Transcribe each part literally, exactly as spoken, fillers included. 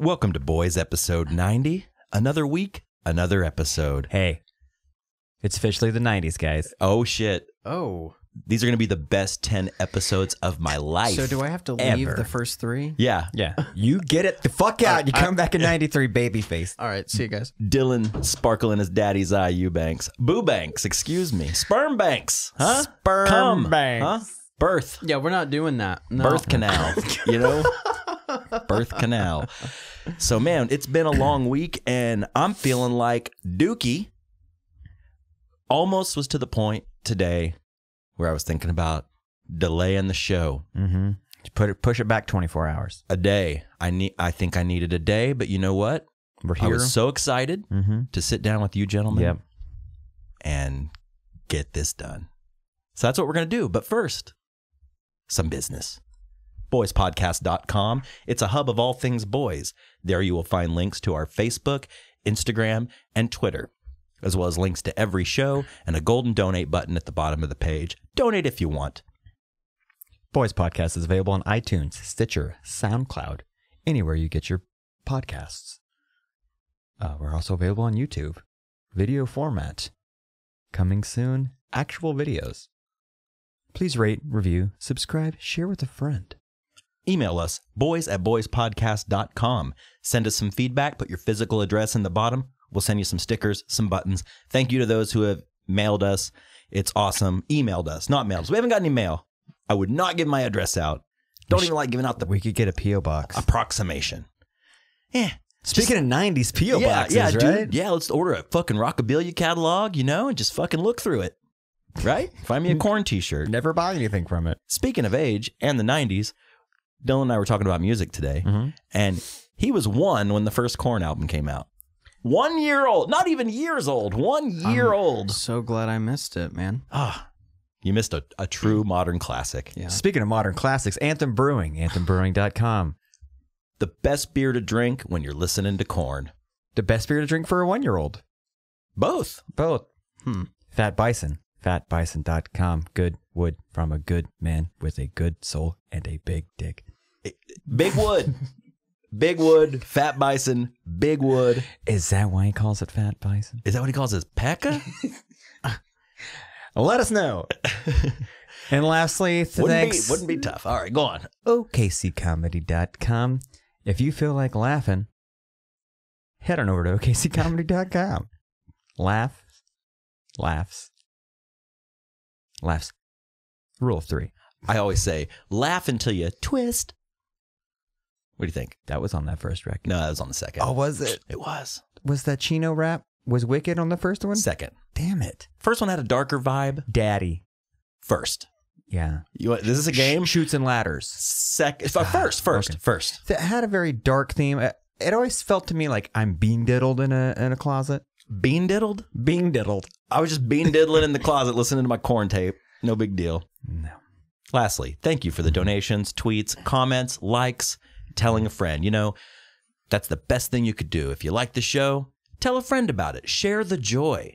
Welcome to Boys Episode ninety. Another week, another episode. Hey, it's officially the nineties, guys. Oh, shit. Oh. These are going to be the best ten episodes of my life. So do I have to leave ever. the first three? Yeah. Yeah. You get it the fuck out. Uh, you come I, back in ninety-three, babyface. All right. See you guys. Dylan Sparkle in his daddy's eye, Eubanks. Boo Banks, excuse me. Sperm Banks. Huh? Sperm Come. Banks. Huh? Birth. Yeah, we're not doing that. No. Birth canal. You know? Birth canal. So, man, it's been a long week, and I'm feeling like Dookie almost was to the point today where I was thinking about delaying the show. Mm-hmm. Put it, push it back twenty-four hours. A day. I need. I think I needed a day, but you know what? We're here. I was so excited mm-hmm. to sit down with you gentlemen yep. and get this done. So that's what we're going to do. But first, some business. boys podcast dot com. It's a hub of all things boys. There you will find links to our Facebook, Instagram, and Twitter, as well as links to every show and a golden donate button at the bottom of the page. Donate if you want. Boys Podcast is available on iTunes, Stitcher, SoundCloud, anywhere you get your podcasts. Uh, we're also available on YouTube. Video format. Coming soon, actual videos. Please rate, review, subscribe, share with a friend. Email us, boys at boys podcast dot com. Send us some feedback. Put your physical address in the bottom. We'll send you some stickers, some buttons. Thank you to those who have mailed us. It's awesome. Emailed us, not mailed us. We haven't got any mail. I would not give my address out. Don't we even should, like giving out the... We could get a P O box. Approximation. Yeah. Speaking just, of nineties P O yeah, boxes, yeah, right? Dude, yeah, let's order a fucking Rockabilia catalog, you know, and just fucking look through it. Right? Find me a Korn t-shirt. Never buy anything from it. Speaking of age and the nineties, Dylan and I were talking about music today, mm-hmm. and he was one when the first Korn album came out. One year old, not even years old, one year I'm old. So glad I missed it, man. Ah, you missed a, a true modern classic. Yeah. Speaking of modern classics, Anthem Brewing, anthem brewing dot com. The best beer to drink when you're listening to Korn. The best beer to drink for a one-year-old. Both. Both. Hmm. Fat Bison, fat bison dot com. Good wood from a good man with a good soul and a big dick. Big wood. Big wood, Fat Bison, Big Wood. Is that why he calls it Fat Bison? Is that what he calls his P A C A? Let us know. And lastly, thanks. Wouldn't be, wouldn't be tough. All right, go on. O K C comedy dot com. If you feel like laughing, head on over to O K C comedy dot com. Laugh. Laughs. Laughs. Rule of three. I always say, laugh until you twist. What do you think? That was on that first record. No, that was on the second. Oh, was it? It was. Was that Chino rap? Was Wicked on the first one? Second. Damn it. First one had a darker vibe. Daddy. First. Yeah. You, this is a game? Sh shoots and ladders. Second. Ah, first, first, okay. first. That had a very dark theme. It always felt to me like I'm bean diddled in a, in a closet. Bean diddled? Bean diddled. I was just bean diddling in the closet listening to my Korn tape. No big deal. No. Lastly, thank you for the donations, tweets, comments, likes. Telling a friend, you know, that's the best thing you could do. If you like the show, tell a friend about it. Share the joy.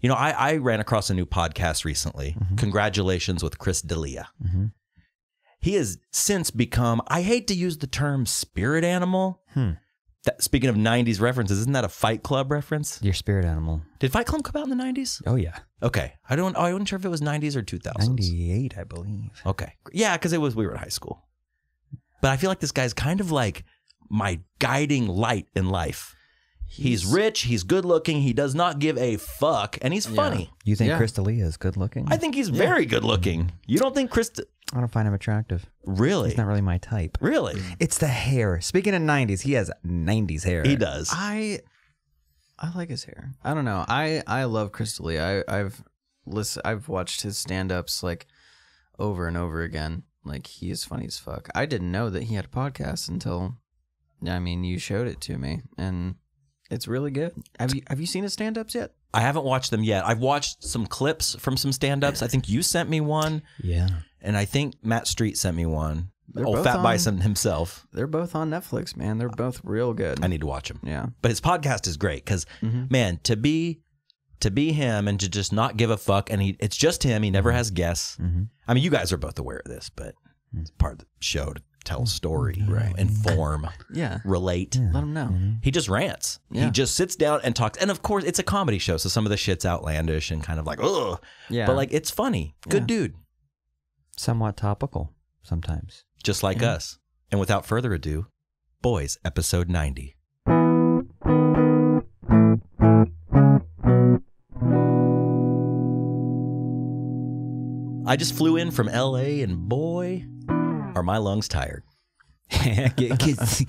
You know, I, I ran across a new podcast recently. Mm-hmm. Congratulations with Chris D'Elia. Mm-hmm. He has since become, I hate to use the term spirit animal. Hmm. That, speaking of nineties references, isn't that a Fight Club reference? Your spirit animal. Did Fight Club come out in the nineties? Oh, yeah. Okay. I don't, oh, I wasn't sure if it was nineties or two thousands. ninety-eight, I believe. Okay. Yeah, because it was, we were in high school. But I feel like this guy's kind of like my guiding light in life. He's, he's rich. He's good looking. He does not give a fuck. And he's funny. Yeah. You think yeah. Chris D'Elia is good looking? I think he's yeah. very good looking. You don't think Chris... I don't find him attractive. Really? He's not really my type. Really? It's the hair. Speaking of nineties, he has nineties hair. He does. I I like his hair. I don't know. I, I love Chris D'Elia. I, I've, listen, I've watched his stand-ups like over and over again. Like, he is funny as fuck. I didn't know that he had a podcast until, I mean, you showed it to me, and it's really good. Have you have you seen his stand-ups yet? I haven't watched them yet. I've watched some clips from some stand-ups. I think you sent me one. Yeah. And I think Matt Street sent me one. They're Old Fat on, Bison himself. They're both on Netflix, man. They're both real good. I need to watch them. Yeah. But his podcast is great because, mm-hmm. man, to be... To be him and to just not give a fuck, and he, it's just him. He never has guests. Mm-hmm. I mean, you guys are both aware of this, but it's part of the show to, tell a story, right. inform, yeah, relate. Yeah. Let him know. Mm-hmm. He just rants. Yeah. He just sits down and talks. And of course, it's a comedy show, so some of the shit's outlandish and kind of like, ugh. Yeah. But like, it's funny. Good yeah. dude. Somewhat topical sometimes. Just like yeah. us. And without further ado, Boys, episode ninety. I just flew in from L A and boy, are my lungs tired. Because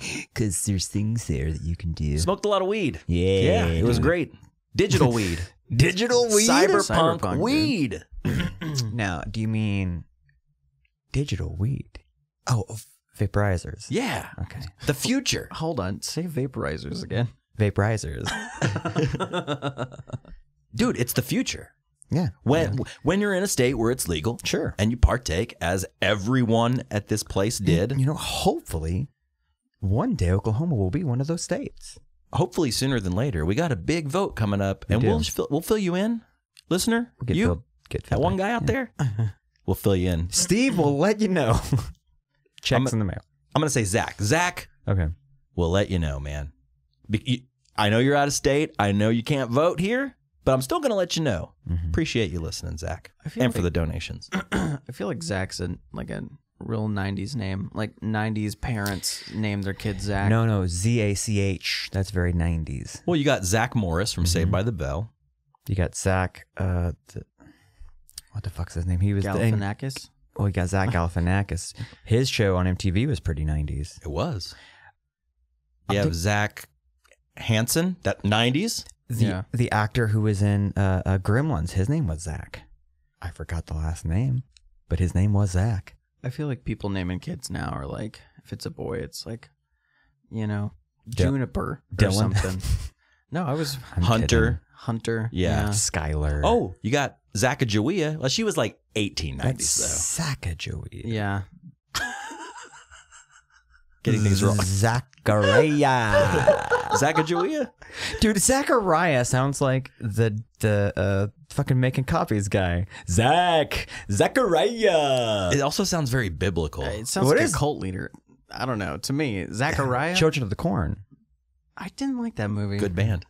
there's things there that you can do. Smoked a lot of weed. Yeah. Yeah, it was great. Digital weed. Digital weed? Cyberpunk, Cyberpunk weed. Now, do you mean digital weed? Oh, vaporizers. Yeah. Okay. The future. Hold on. Say vaporizers again. Vaporizers. Dude, it's the future. Yeah. When yeah. when you're in a state where it's legal, sure, and you partake as everyone at this place did. You know, hopefully one day Oklahoma will be one of those states. Hopefully sooner than later. We got a big vote coming up we and do. we'll fill, we'll fill you in, listener. We'll get you filled, get filled that one guy out yeah. there. Uh-huh. We'll fill you in. Steve will let you know. Checks I'm, in the mail. I'm going to say Zach. Zach. Okay. We'll let you know, man. Be you, I know you're out of state. I know you can't vote here. But I'm still going to let you know. Mm-hmm. Appreciate you listening, Zach. And like, for the donations. I feel like Zach's a, like a real nineties name. Like nineties parents name their kid Zach. No, no. Z A C H. That's very nineties. Well, you got Zach Morris from mm-hmm. Saved by the Bell. You got Zach. Uh, the, what the fuck's his name? He was Galifianakis? The, oh, you got Zach Galifianakis. His show on M T V was pretty nineties. It was. You have Zach Hansen. That nineties. The, yeah. the actor who was in uh, uh, Gremlins, his name was Zach. I forgot the last name, but his name was Zach. I feel like people naming kids now are like, if it's a boy, it's like, you know, D Juniper Dylan. or something. No, I was I'm Hunter. Kidding. Hunter. Yeah. yeah. Skylar. Oh, you got Sacagawea. Well, she was like eighteen nineties, That's though. Sacagawea. Yeah. Getting things wrong. Zachariah. Zachariah? Dude, Zachariah sounds like the the uh, fucking making copies guy. Zach. Zachariah. It also sounds very biblical. Uh, it sounds what like is? a cult leader. I don't know. To me, Zachariah. Children of the Corn. I didn't like that movie. Good band.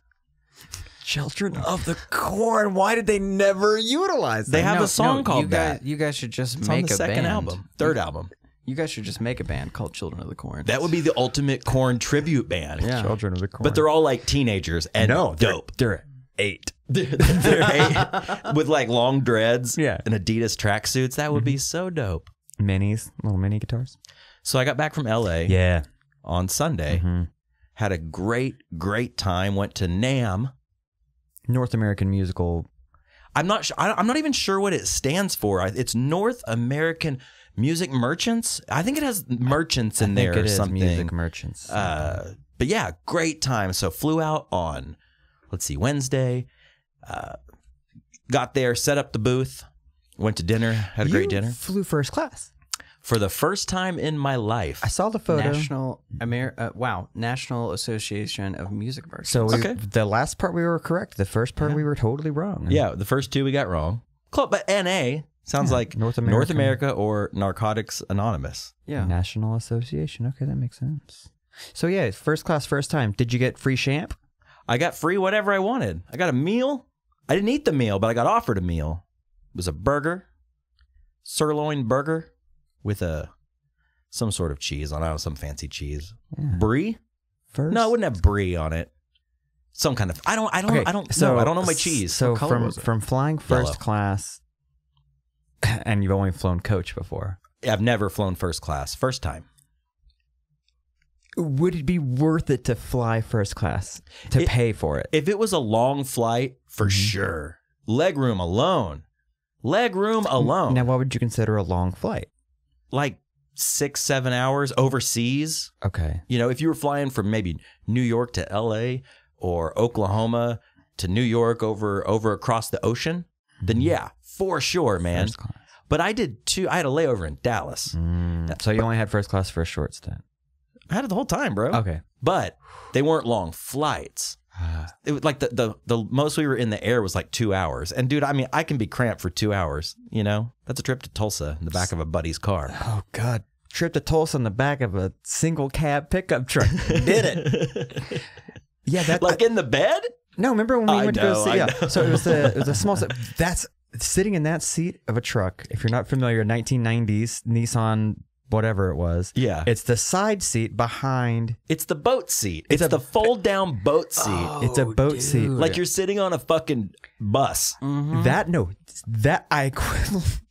Children of the Corn. Why did they never utilize that? They have no, a song no, called you guys, that. You guys should just it's make on the a second band. album. Third you, album. You guys should just make a band called Children of the Corn. That would be the ultimate Korn tribute band. Yeah. Children of the Corn. But they're all like teenagers and no, they're, dope. They're eight. they're eight with like long dreads yeah. and Adidas tracksuits. That would mm-hmm. be so dope. Minis, little mini guitars. So I got back from L A yeah. on Sunday. Mm-hmm. Had a great, great time. Went to NAMM. North American Musical. I'm not sure. I'm not even sure what it stands for. It's North American Music Merchants. I think it has merchants in I there think it or is something. Music merchants. Uh, but yeah, great time. So flew out on, let's see, Wednesday. Uh, got there, set up the booth, went to dinner, had a you great dinner. Flew first class for the first time in my life. I saw the photo. National Amer uh, wow, National Association of Music Merchants. So we, okay. the last part we were correct. The first part yeah. we were totally wrong. Yeah, the first two we got wrong. Cool, but N A. Sounds yeah. like North America. North America or Narcotics Anonymous. Yeah. National Association. Okay, that makes sense. So yeah, first class, first time. Did you get free champ? I got free whatever I wanted. I got a meal. I didn't eat the meal, but I got offered a meal. It was a burger, sirloin burger with a some sort of cheese on it. I don't know, some fancy cheese. Yeah. Brie? First? No, it wouldn't have brie on it. Some kind of I don't I don't okay, I don't so, know. I don't know my cheese. So from from flying first Yellow. class. And you've only flown coach before. I've never flown first class. First time. Would it be worth it to fly first class? To it, pay for it? If it was a long flight, for sure. Leg room alone. Leg room alone. Now, what would you consider a long flight? Like six, seven hours overseas. Okay. You know, if you were flying from maybe New York to L A or Oklahoma to New York over, over across the ocean, then yeah. For sure, man. First class. But I did two. I had a layover in Dallas. Mm, so you but, only had first class for a short stint. I had it the whole time, bro. Okay. But they weren't long flights. It was like the, the, the most we were in the air was like two hours. And dude, I mean, I can be cramped for two hours. You know, that's a trip to Tulsa in the back of a buddy's car. Oh, God. trip to Tulsa on the back of a single cab pickup truck. Did it. Yeah, that, like I, in the bed? No, remember when we I went know, to go see? Yeah, so it was a it was a small. That's sitting in that seat of a truck. If you're not familiar, nineteen nineties Nissan, whatever it was. Yeah, it's the side seat behind. It's the boat seat. It's, it's a, the fold down boat seat. Oh, it's a boat dude. seat. Like you're sitting on a fucking bus. Mm-hmm. That no, that I equivalent.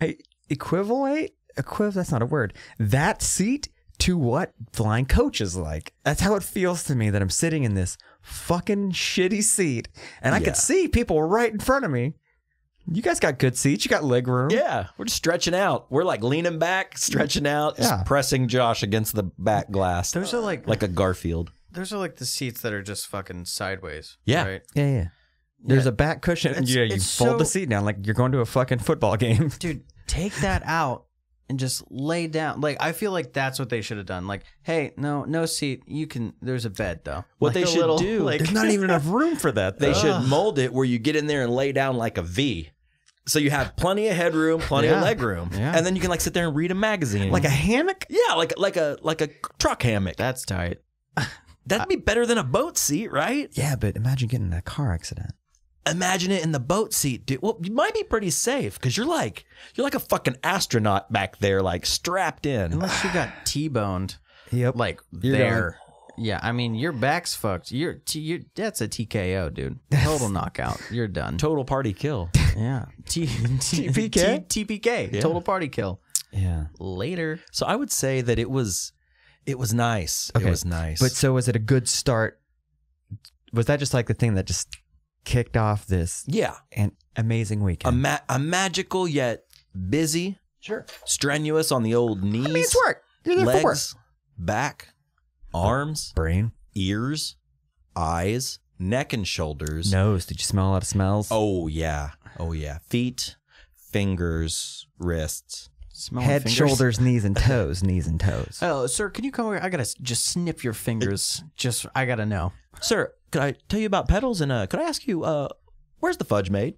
I equivalent. Equiv. That's not a word. That seat to what flying coach is like. That's how it feels to me that I'm sitting in this fucking shitty seat, and I yeah. could see people right in front of me. You guys got good seats. You got leg room. Yeah, we're just stretching out. We're like leaning back, stretching out, yeah. just pressing Josh against the back glass. Those are like like a Garfield. Those are like the seats that are just fucking sideways. Yeah, right? yeah, yeah. There's yeah. a back cushion. It's, yeah, you fold so... the seat down like you're going to a fucking football game. Dude, take that out and just lay down. Like I feel like that's what they should have done. Like, hey, no, no seat. You can. There's a bed though. What like they should little, do? Like, there's not even enough room for that. Though. They should mold it where you get in there and lay down like a V, so you have plenty of headroom, plenty yeah. of leg room, yeah. and then you can like sit there and read a magazine, like a hammock. Yeah, like like a like a truck hammock. That's tight. That'd be better than a boat seat, right? Yeah, but imagine getting in a car accident. Imagine it in the boat seat, dude. Well, you might be pretty safe because you're like you're like a fucking astronaut back there, like strapped in. Unless you got T-boned, yep. Like you're there, done. yeah. I mean, your back's fucked. You're, you're that's a T K O, dude. Total knockout. You're done. Total party kill. Yeah. T P K. T P K. Yeah. Total party kill. Yeah. Later. So I would say that it was, it was nice. Okay. It was nice. But so was it a good start? Was that just like the thing that just kicked off this yeah an amazing weekend, a, ma a magical yet busy, sure, strenuous on the old knees, I mean, it's work. You're there legs, for work. back, arms, brain, ears, eyes, neck and shoulders, nose. Did you smell a lot of smells? Oh yeah, oh yeah. Feet, fingers, wrists. Smell head, shoulders, knees, and toes. Knees and toes. Oh, sir, can you come over? I gotta just snip your fingers. Just, I gotta know, sir. Could I tell you about pedals? And uh, could I ask you, uh, where's the fudge made?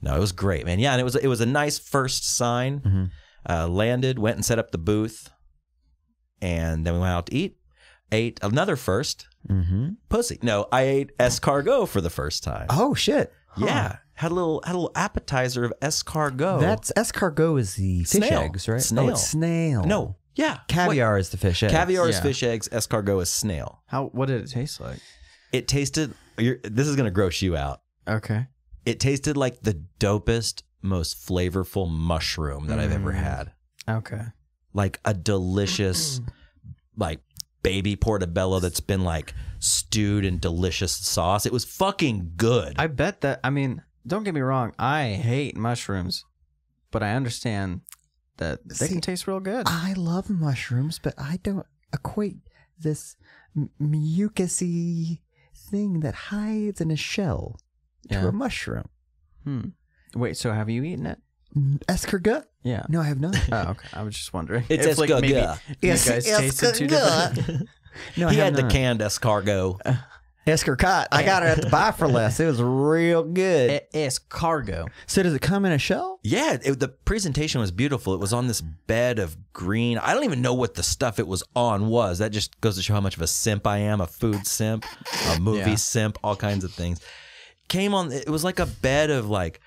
No, it was great, man. Yeah, and it was it was a nice first sign. Mm-hmm. Uh, landed, went and set up the booth, and then we went out to eat. Ate another first. Mm-hmm. Pussy. No, I ate escargot for the first time. Oh shit! Huh. Yeah. Had a little, had a little appetizer of escargot. That's escargot is the snail. fish eggs, right? Snail. Oh, it's snail. No, yeah, caviar what? is the fish eggs. Caviar yeah. is fish eggs. Escargot is snail. How? What did it taste like? It tasted. You're, this is gonna gross you out. Okay. It tasted like the dopest, most flavorful mushroom that mm. I've ever had. Okay. Like a delicious, like baby portobello that's been like stewed in delicious sauce. It was fucking good. I bet that. I mean. Don't get me wrong, I hate mushrooms, but I understand that they See, can taste real good. I love mushrooms, but I don't equate this mucusy thing that hides in a shell yeah. to a mushroom. Hmm. Wait, so have you eaten it? Escargot? Yeah. No, I have not. Oh, okay. I was just wondering. It's escargot. Like maybe yes, you guys tasted too different. No, he I had not. the canned escargot. Uh, Escargot. I got it at the buy for less. It was real good. Escargot. So does it come in a shell? Yeah. It, the presentation was beautiful. It was on this bed of green. I don't even know what the stuff it was on was. That just goes to show how much of a simp I am, a food simp, a movie yeah. simp, all kinds of things. Came on. It was like a bed of like,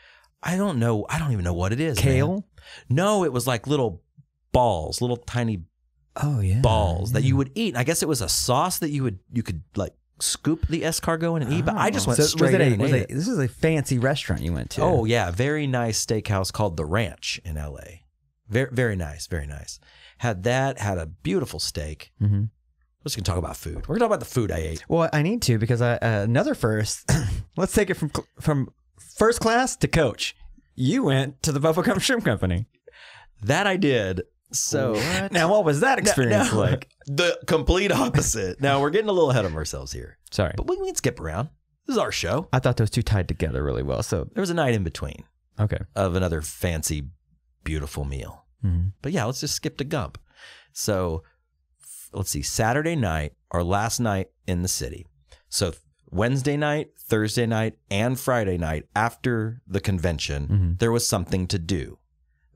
I don't know. I don't even know what it is. Kale? Man. No, it was like little balls, little tiny oh, yeah, balls yeah. that you would eat. I guess it was a sauce that you would, you could like, scoop the escargot and eat, oh. but I just went so straight was it a, in was it. A, This is a fancy restaurant you went to. Oh, yeah. Very nice steakhouse called The Ranch in L A. Very, very nice. Very nice. Had that, had a beautiful steak. Mm-hmm. We're just going to talk about food. We're going to talk about the food I ate. Well, I need to because I, uh, another first, let's take it from, from first class to coach. You went to the Bubba Gump Shrimp Company. That I did. So what? Now what was that experience now, now, like? The complete opposite. Now we're getting a little ahead of ourselves here. Sorry. But we, we can skip around. This is our show. I thought those two tied together really well. So there was a night in between. Okay. Of another fancy, beautiful meal. Mm-hmm. But yeah, let's just skip to Gump. So let's see. Saturday night, our last night in the city. So Wednesday night, Thursday night, and Friday night after the convention, mm-hmm. there was something to do.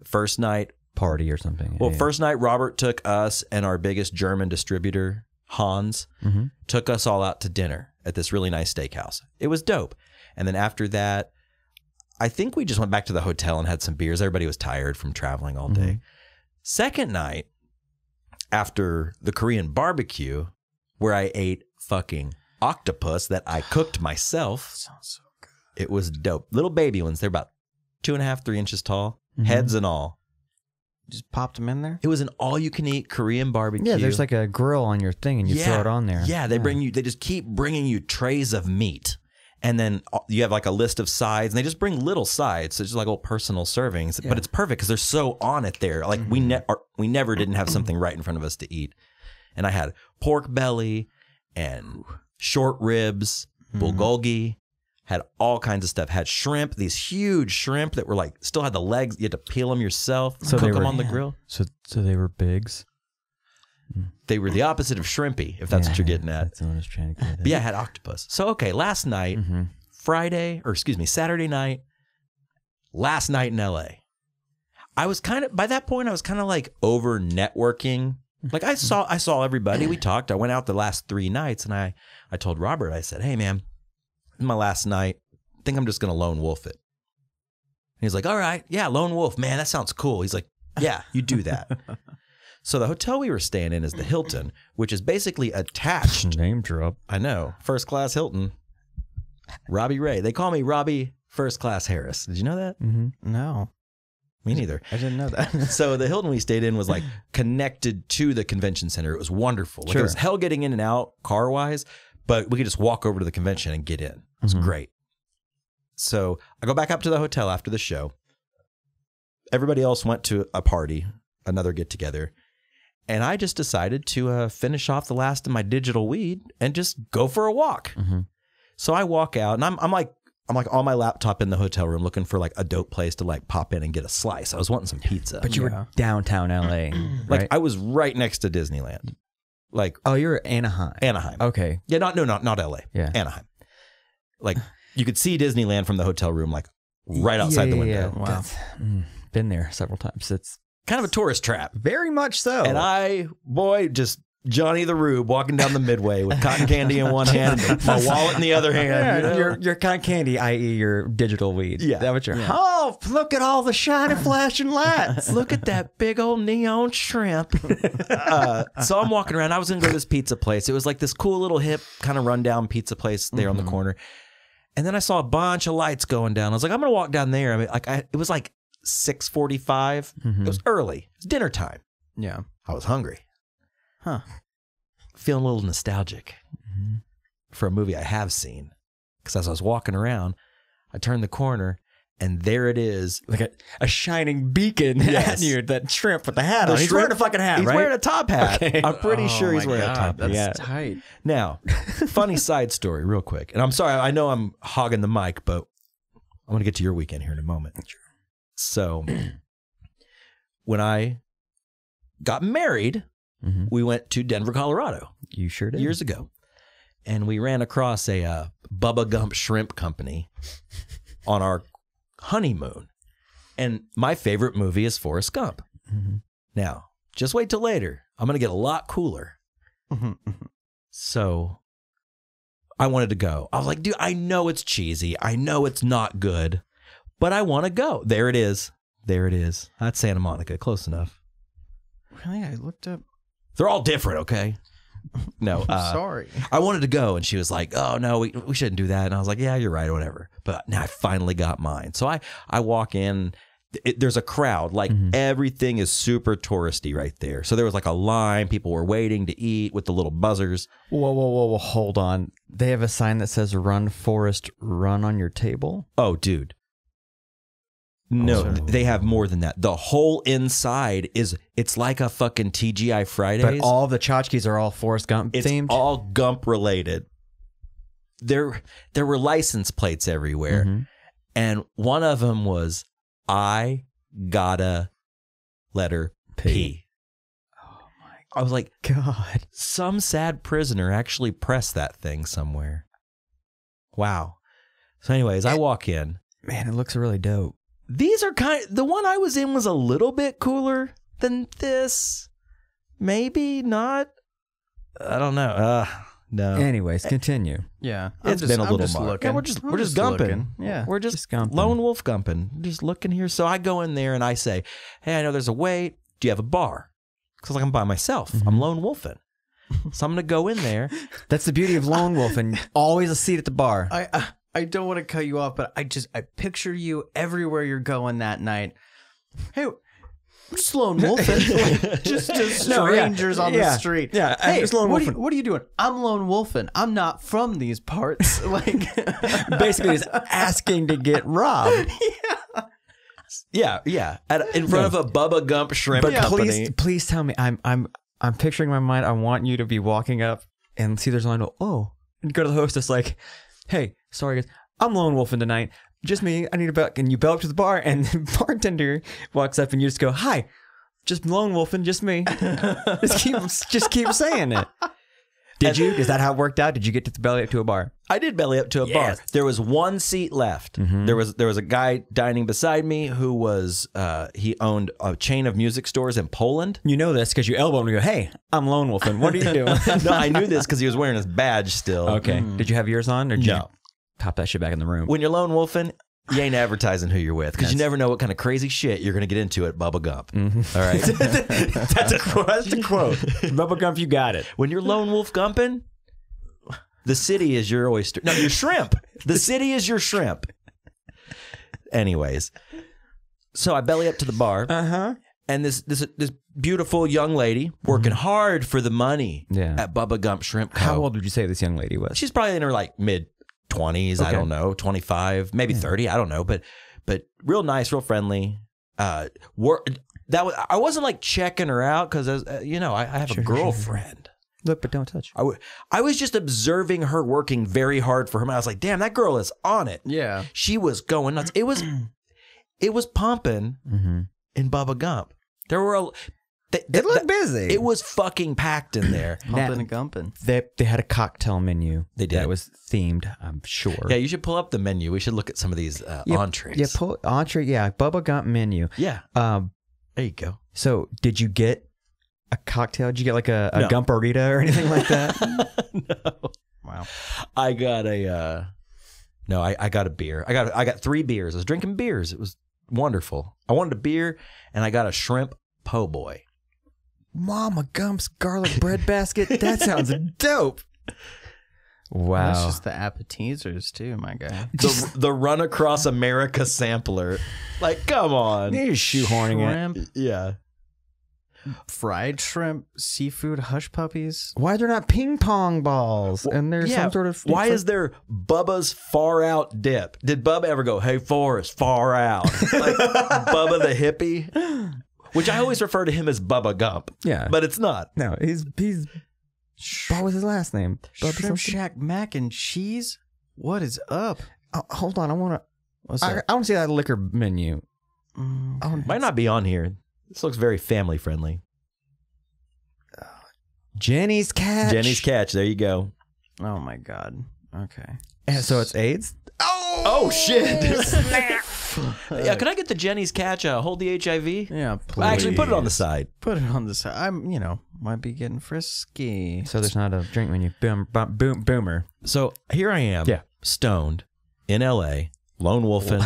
First night party or something. Well, yeah, first night, Robert took us and our biggest German distributor, Hans, mm-hmm. took us all out to dinner at this really nice steakhouse. It was dope. And then after that, I think we just went back to the hotel and had some beers. Everybody was tired from traveling all day. Mm-hmm. Second night, after the Korean barbecue, where I ate fucking octopus that I cooked myself. Sounds so good. It was dope. Little baby ones. They're about two and a half, three inches tall, mm-hmm. heads and all. Just popped them in there? It was an all-you-can-eat Korean barbecue. Yeah, there's like a grill on your thing, and you yeah. throw it on there. Yeah, they yeah. bring you. They just keep bringing you trays of meat. And then you have like a list of sides, and they just bring little sides. So it's just like little personal servings, yeah. but it's perfect because they're so on it there. Like mm-hmm. we ne are, we never didn't have something right in front of us to eat. And I had pork belly and short ribs, mm-hmm. bulgogi, had all kinds of stuff. Had shrimp, these huge shrimp that were like still had the legs. You had to peel them yourself, so cook they were, them on yeah. the grill. So, so they were bigs. They were the opposite of shrimpy, if that's yeah, what you're getting at. That's what I was trying to get at. But yeah, I had octopus. So, okay, last night, mm-hmm. Friday, or excuse me, Saturday night, last night in L A, I was kind of, by that point, I was kind of like over networking. Like I saw, I saw everybody. We talked. I went out the last three nights and I, I told Robert, I said, hey man, my last night, I think I'm just going to lone wolf it. And he's like, all right, yeah, lone wolf, man, that sounds cool. He's like, yeah, you do that. So the hotel we were staying in is the Hilton, which is basically attached. Name drop. I know. First class Hilton. Robbie Ray. They call me Robbie First Class Harris. Did you know that? Mm-hmm. No. Me neither. I didn't know that. So the Hilton we stayed in was like connected to the convention center. It was wonderful. Like sure. It was hell getting in and out car wise, but we could just walk over to the convention and get in. It was mm-hmm. great. So I go back up to the hotel after the show. Everybody else went to a party, another get together. And I just decided to uh, finish off the last of my digital weed and just go for a walk. Mm-hmm. So I walk out and I'm, I'm like, I'm like on my laptop in the hotel room looking for like a dope place to like pop in and get a slice. I was wanting some pizza. But you yeah. were downtown L A, right? Like I was right next to Disneyland. Like, oh, you're Anaheim. Anaheim. Okay. Yeah. Not, no, not, not L A. Yeah. Anaheim. Like you could see Disneyland from the hotel room, like right outside yeah, the window. Yeah, wow. That's, mm, been there several times. It's kind of a tourist trap. Very much so. And I, boy, just Johnny the Rube walking down the midway with cotton candy in one hand and my wallet in the other hand. Yeah, you know? your, your cotton candy, i e your digital weed. Yeah. That was your, yeah. oh, look at all the shiny flashing lights. Look at that big old neon shrimp. uh, so I'm walking around. I was going to go to this pizza place. It was like this cool little hip kind of rundown pizza place there mm-hmm. on the corner. And then I saw a bunch of lights going down. I was like, I'm going to walk down there. I mean, like I, it was like six forty-five. Mm-hmm. It was early. It was dinner time. Yeah. I was hungry. Huh. Feeling a little nostalgic mm-hmm. for a movie I have seen. Because as I was walking around, I turned the corner and there it is. Like a, a shining beacon yes. at you. That shrimp with the hat the on. Shrimp, he's wearing a fucking hat, he's right? He's wearing a top hat. Okay. I'm pretty oh sure he's wearing God, a top that's hat. That's tight. Now, funny side story real quick. And I'm sorry. I know I'm hogging the mic, but I'm going to get to your weekend here in a moment. So when I got married, mm-hmm. we went to Denver, Colorado. You sure did. Years ago. And we ran across a uh, Bubba Gump Shrimp Company on our honeymoon. And my favorite movie is Forrest Gump. Mm-hmm. Now, just wait till later. I'm going to get a lot cooler. Mm-hmm. So I wanted to go. I was like, dude, I know it's cheesy. I know it's not good. But I want to go. There it is. There it is. That's Santa Monica. Close enough. Really? I looked up. They're all different, okay? No. Uh, sorry. I wanted to go, and she was like, oh, no, we, we shouldn't do that. And I was like, yeah, you're right, or whatever. But now I finally got mine. So I, I walk in. It, there's a crowd. Like, mm-hmm. everything is super touristy right there. So there was like a line. People were waiting to eat with the little buzzers. Whoa, whoa, whoa, whoa. Hold on. They have a sign that says, run, Forrest, run on your table? Oh, dude. No, oh, they have more than that. The whole inside is, it's like a fucking T G I Fridays. But all the tchotchkes are all Forrest Gump it's themed? It's all Gump related. There, there were license plates everywhere. Mm-hmm. And one of them was, I gotta letter P. P. Oh my God. I was like, God. Some sad prisoner actually pressed that thing somewhere. Wow. So anyways, I walk in. Man, it looks really dope. These are kind of, the one I was in was a little bit cooler than this. Maybe not. I don't know. Uh, no. Anyways, continue. Yeah. I'm it's just, been a I'm little more. Yeah, we're just, we're just, just gumping. Looking. Yeah. We're just, just gumping. Lone wolf gumping. Just looking here. So I go in there and I say, hey, I know there's a wait. Do you have a bar? Because like I'm by myself. Mm-hmm. I'm lone wolfing. So I'm going to go in there. That's the beauty of lone wolfing. Always a seat at the bar. I, I I don't want to cut you off, but I just, I picture you everywhere you're going that night. Hey, just lone wolfing. Like, just just no, strangers yeah. on yeah. the street. Yeah, hey, just lone what, are you, what are you doing? I'm lone wolfing. I'm not from these parts. Like, basically, just asking to get robbed. Yeah. Yeah, yeah. At, in front no. of a Bubba Gump Shrimp but Company. Please, please tell me. I'm, I'm, I'm picturing in my mind. I want you to be walking up and see there's a line. Oh, and go to the hostess like, hey, sorry guys, I'm lone wolfing tonight. Just me. I need a belt. And you belt up to the bar, and the bartender walks up, and you just go, hi, just lone wolfing, just me. just keep, just keep saying it. Did you? Is that how it worked out? Did you get to the belly up to a bar? I did belly up to a yes. bar. There was one seat left. Mm-hmm. There was there was a guy dining beside me who was uh, he owned a chain of music stores in Poland. You know this because you elbowed him and go, hey, I'm lone wolfing. What are you doing? No, I knew this because he was wearing his badge still. Okay. Mm. Did you have yours on? Or did no. you pop that shit back in the room? When you're lone wolfing, you ain't advertising who you're with because you never know what kind of crazy shit you're going to get into at Bubba Gump. Mm-hmm. All right. That's a quote. That's a quote. Bubba Gump, you got it. When you're lone wolf gumping, the city is your oyster. No, your shrimp. The city is your shrimp. Anyways, so I belly up to the bar. Uh-huh. And this this this beautiful young lady working mm-hmm. hard for the money yeah. at Bubba Gump Shrimp Co. How old would you say this young lady was? She's probably in her like mid twenties, okay. I don't know, twenty-five, maybe yeah. thirty, I don't know, but but real nice, real friendly. Uh, wor that was I wasn't like checking her out because uh, you know I, I have sure, a girlfriend. Sure. Look, but don't touch. I, I was just observing her working very hard for her. I was like, damn, that girl is on it. Yeah, she was going nuts. It was it was pumping mm-hmm. in Bubba Gump. There were a. They, they, it looked they, busy. It was fucking packed in there. Humping and gumping. They, they had a cocktail menu. They did. That was themed, I'm sure. Yeah, you should pull up the menu. We should look at some of these uh, yeah, entrees. Yeah, pull, entree, yeah, Bubba Gump menu. Yeah. Um, there you go. So did you get a cocktail? Did you get like a, a no. Gumparita or anything like that? No. Wow. I got a, uh, no, I, I got a beer. I got I got three beers. I was drinking beers. It was wonderful. I wanted a beer, and I got a shrimp po' boy. Mama Gump's garlic bread basket. That sounds dope. Wow. That's just the appetizers too, my guy. The, the Run Across America sampler. Like, come on. You're shoehorning it. Yeah. Fried shrimp, seafood, hush puppies. Why are there not ping pong balls? Well, and there's yeah, some sort of... Why is there Bubba's far out dip? Did Bubba ever go, hey, Forrest, far out? Like Bubba the hippie? Which I always refer to him as Bubba Gump. Yeah. But it's not. No, he's... he's what was his last name? Bubba Shrimp Shack Mac and Cheese? What is up? Oh, hold on, I want to... I, I don't see that liquor menu. Okay. Might not be on here. This looks very family friendly. Uh, Jenny's Catch. Jenny's Catch, there you go. Oh my God. Okay. And so it's AIDS? Oh! Oh, shit! Yeah, can I get the Jenny's Catch? Uh, hold the H I V. Yeah, please. Actually, put it on the side. Put it on the side. I'm, you know, might be getting frisky. So there's not a drink when you boom, boom, boom, boomer. So here I am, yeah, stoned in L A, lone wolfing,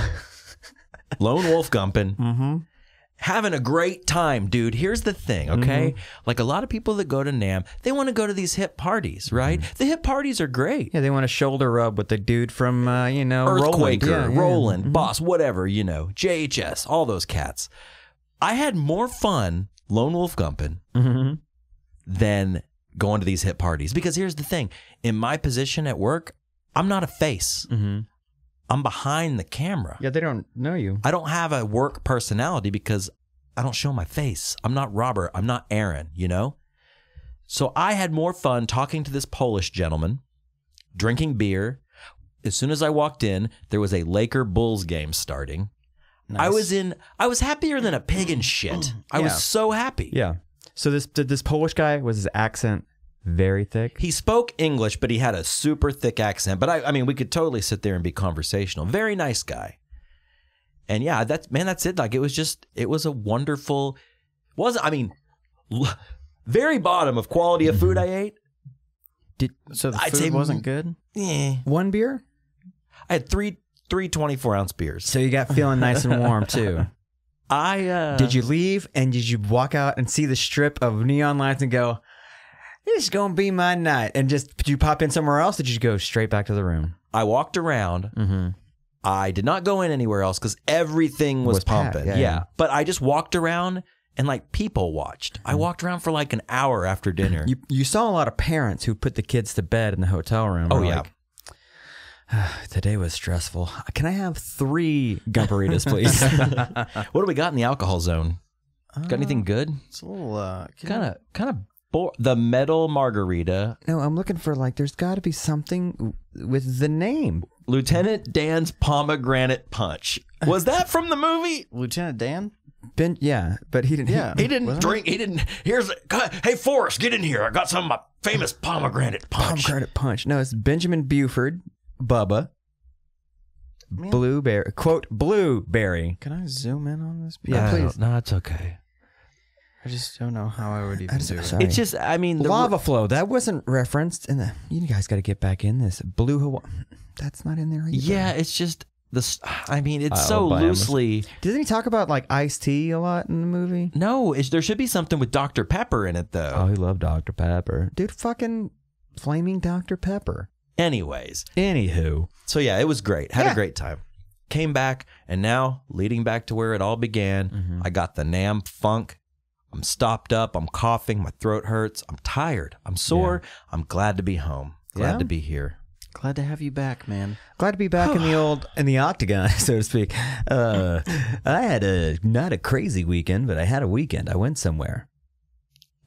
lone wolf gumping, mm-hmm. having a great time, dude. Here's the thing, okay? Mm-hmm. Like a lot of people that go to NAMM, they want to go to these hip parties, right? Mm-hmm. The hip parties are great. Yeah, they want to shoulder rub with the dude from, uh, you know, Earthquaker, Roland, yeah, yeah. Roland mm-hmm. Boss, whatever, you know, J H S, all those cats. I had more fun lone wolf gumping mm-hmm. than going to these hip parties because here's the thing. In my position at work, I'm not a face. Mm-hmm. I'm behind the camera. Yeah, they don't know you. I don't have a work personality because I don't show my face. I'm not Robert. I'm not Aaron, you know? So I had more fun talking to this Polish gentleman, drinking beer. As soon as I walked in, there was a Laker Bulls game starting. Nice. I was in, I was happier than a pig in shit. I yeah. was so happy. Yeah. So this, this Polish guy was his accent. Very thick. He spoke English, but he had a super thick accent. But I, I mean, we could totally sit there and be conversational. Very nice guy. And yeah, that's, man, that's it. Like, it was just, it was a wonderful, was, I mean, l- very bottom of quality of food I ate. Did, so the I'd food say, wasn't good? Eh. One beer? I had three, three twenty-four ounce beers. So you got feeling nice and warm too. I, uh. Did you leave and did you walk out and see the strip of neon lights and go, this is going to be my night? And just, did you pop in somewhere else? Or did you go straight back to the room? I walked around. Mm-hmm. I did not go in anywhere else because everything was, was pumping. Yeah, yeah. yeah. But I just walked around and like people watched. I walked around for like an hour after dinner. You, you saw a lot of parents who put the kids to bed in the hotel room. Oh, yeah. Like, oh, today was stressful. Can I have three Gumperitas, please? What do we got in the alcohol zone? Uh, got anything good? It's a little uh, kind of kind of bo- the metal margarita. No, I'm looking for like there's got to be something with the name. Lieutenant Dan's Pomegranate Punch. Was that from the movie? Lieutenant Dan? Ben, yeah, but he didn't. Yeah, he, he didn't drink. It? He didn't. Here's. Hey, Forrest, get in here. I got some of my famous Pomegranate Punch. Pomegranate Punch. No, it's Benjamin Buford, Bubba, Man. Blueberry. Quote, blueberry. Can I zoom in on this? Yeah, uh, please. No, it's okay. I just don't know how I would even do it. It's just, I mean, the lava flow that wasn't referenced in the. You guys got to get back in this blue Hawaii. That's not in there either. Yeah, it's just this. I mean, it's uh, so loosely. Didn't he talk about like iced tea a lot in the movie? No, it's, there should be something with Doctor Pepper in it though. Oh, he loved Doctor Pepper, dude. Fucking flaming Doctor Pepper. Anyways, anywho, so yeah, it was great. Had yeah. a great time. Came back, and now leading back to where it all began. Mm-hmm. I got the NAMM funk. I'm stopped up. I'm coughing. My throat hurts. I'm tired. I'm sore. Yeah. I'm glad to be home. Glad yeah. to be here. Glad to have you back, man. Glad to be back in the old, in the octagon, so to speak. Uh, I had a, not a crazy weekend, but I had a weekend. I went somewhere.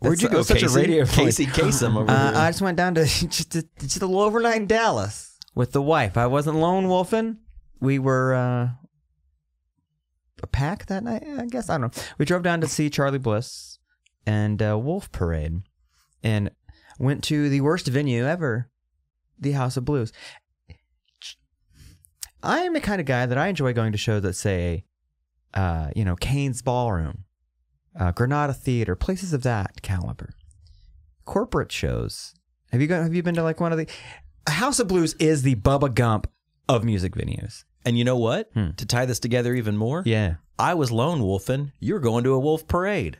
That's Where'd you go? Oh, Such Casey, a radio Casey Kasem over uh, here. I just went down to just, a, just a little overnight in Dallas with the wife. I wasn't lone wolfing. We were uh, a pack that night, I guess. I don't know. We drove down to see Charlie Bliss and uh, Wolf Parade and went to the worst venue ever. The House of Blues. I am the kind of guy that I enjoy going to shows that say, uh, you know, Kane's Ballroom, uh, Granada Theater, places of that caliber. Corporate shows. Have you gone, Have you been to like one of the... House of Blues is the Bubba Gump of music venues. And you know what? Hmm. To tie this together even more, yeah, I was lone wolfing. You're going to a Wolf Parade.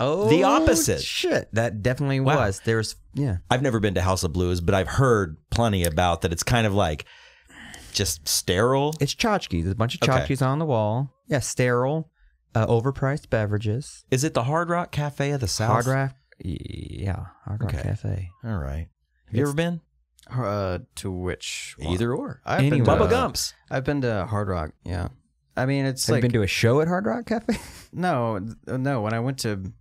Oh, the opposite. Shit, that definitely wow. was. There's, yeah. I've never been to House of Blues, but I've heard plenty about that. It's kind of like just sterile. It's tchotchkes. There's a bunch of tchotchkes okay. on the wall. Yeah, sterile, uh, overpriced beverages. Is it the Hard Rock Cafe of the South? Hard Rock, yeah, Hard Rock okay. Cafe. All right. Have you it's, ever been? Uh, to which one? Either or. I've anyway. been to Bubba Gump's. I've been to Hard Rock. Yeah. I mean, it's Have like. Have you been to a show at Hard Rock Cafe? No, no. When I went to.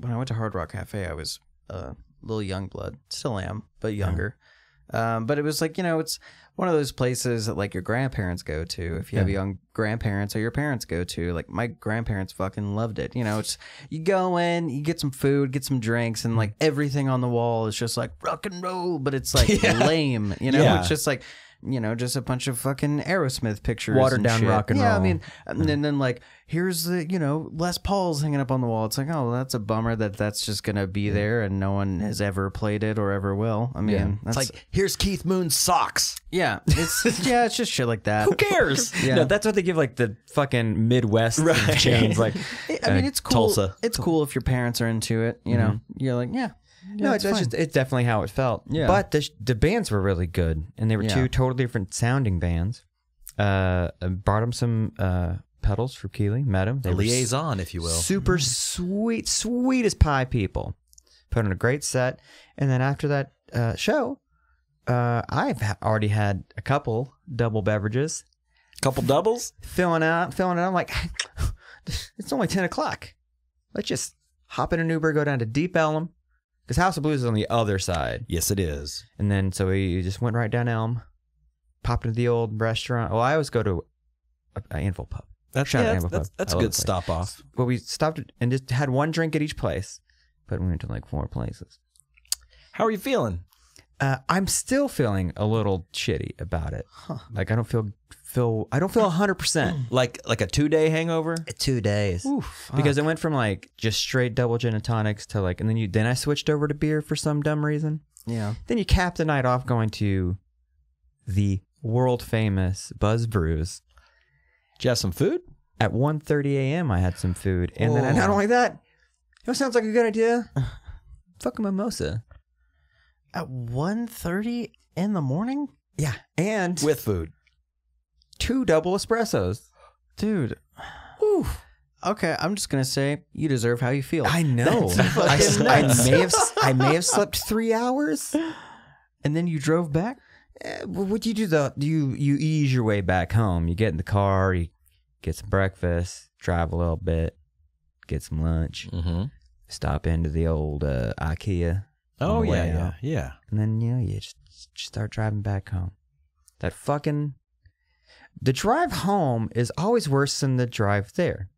When I went to Hard Rock Cafe, I was a uh, little young blood. Still am, but younger. Yeah. Um, but it was like, you know, it's one of those places that like your grandparents go to. If you yeah. have young grandparents or your parents go to, like my grandparents fucking loved it. You know, it's you go in, you get some food, get some drinks, and like everything on the wall is just like rock and roll, but it's like yeah. lame. You know, yeah. it's just like, you know, just a bunch of fucking Aerosmith pictures. Watered down shit. rock and yeah, roll. Yeah, I mean, and then, then like, here's the, you know, Les Paul's hanging up on the wall. It's like, oh, that's a bummer that that's just going to be there and no one has ever played it or ever will. I mean, yeah. that's, it's like, here's Keith Moon's socks. Yeah. It's, yeah, it's just shit like that. Who cares? Yeah. No, that's what they give like the fucking Midwest right. chains. Like, I mean, it's cool. Tulsa. It's cool if your parents are into it. You know, mm-hmm. you're like, yeah. No, no, it's that's just it's definitely how it felt. Yeah. But the, the bands were really good, and they were yeah. two totally different sounding bands. Uh, I brought them some uh, pedals from Keeley, met them. They the liaison, if you will. Super mm. sweet, sweet as pie people. Put on a great set, and then after that uh, show, uh, I've ha- already had a couple double beverages. Couple doubles? Filling out, filling out. I'm like, it's only ten o'clock. Let's just hop in an Uber, go down to Deep Ellum. Because House of Blues is on the other side. Yes, it is. And then, so we just went right down Elm, popped into the old restaurant. Well, I always go to a, a Anvil Pub. That's, yeah, Anvil that's, Pub. that's, that's a good stop off. Well, we stopped and just had one drink at each place, but we went to like four places. How are you feeling? Uh, I'm still feeling a little shitty about it. Huh. Like I don't feel feel I don't feel one hundred percent. Like like a two day hangover. Two days. Ooh, because I went from like just straight double gin and tonics to like, and then you then I switched over to beer for some dumb reason. Yeah. Then you cap the night off going to the world famous Buzz Brews. Did you have some food? At one thirty a m I had some food, and oh. then I not only that, you know what sounds like a good idea? Fuck a mimosa. At one thirty in the morning? Yeah. And with food. Two double espressos. Dude. Oof. Okay, I'm just going to say you deserve how you feel. I know. I, I, may have, I may have slept three hours. And then you drove back? Eh, well, what do you do though? You, you ease your way back home. You get in the car, you get some breakfast, drive a little bit, get some lunch, mm-hmm. stop into the old uh, IKEA. Oh yeah, yeah, yeah. And then you know you just, just start driving back home. That fucking the drive home is always worse than the drive there.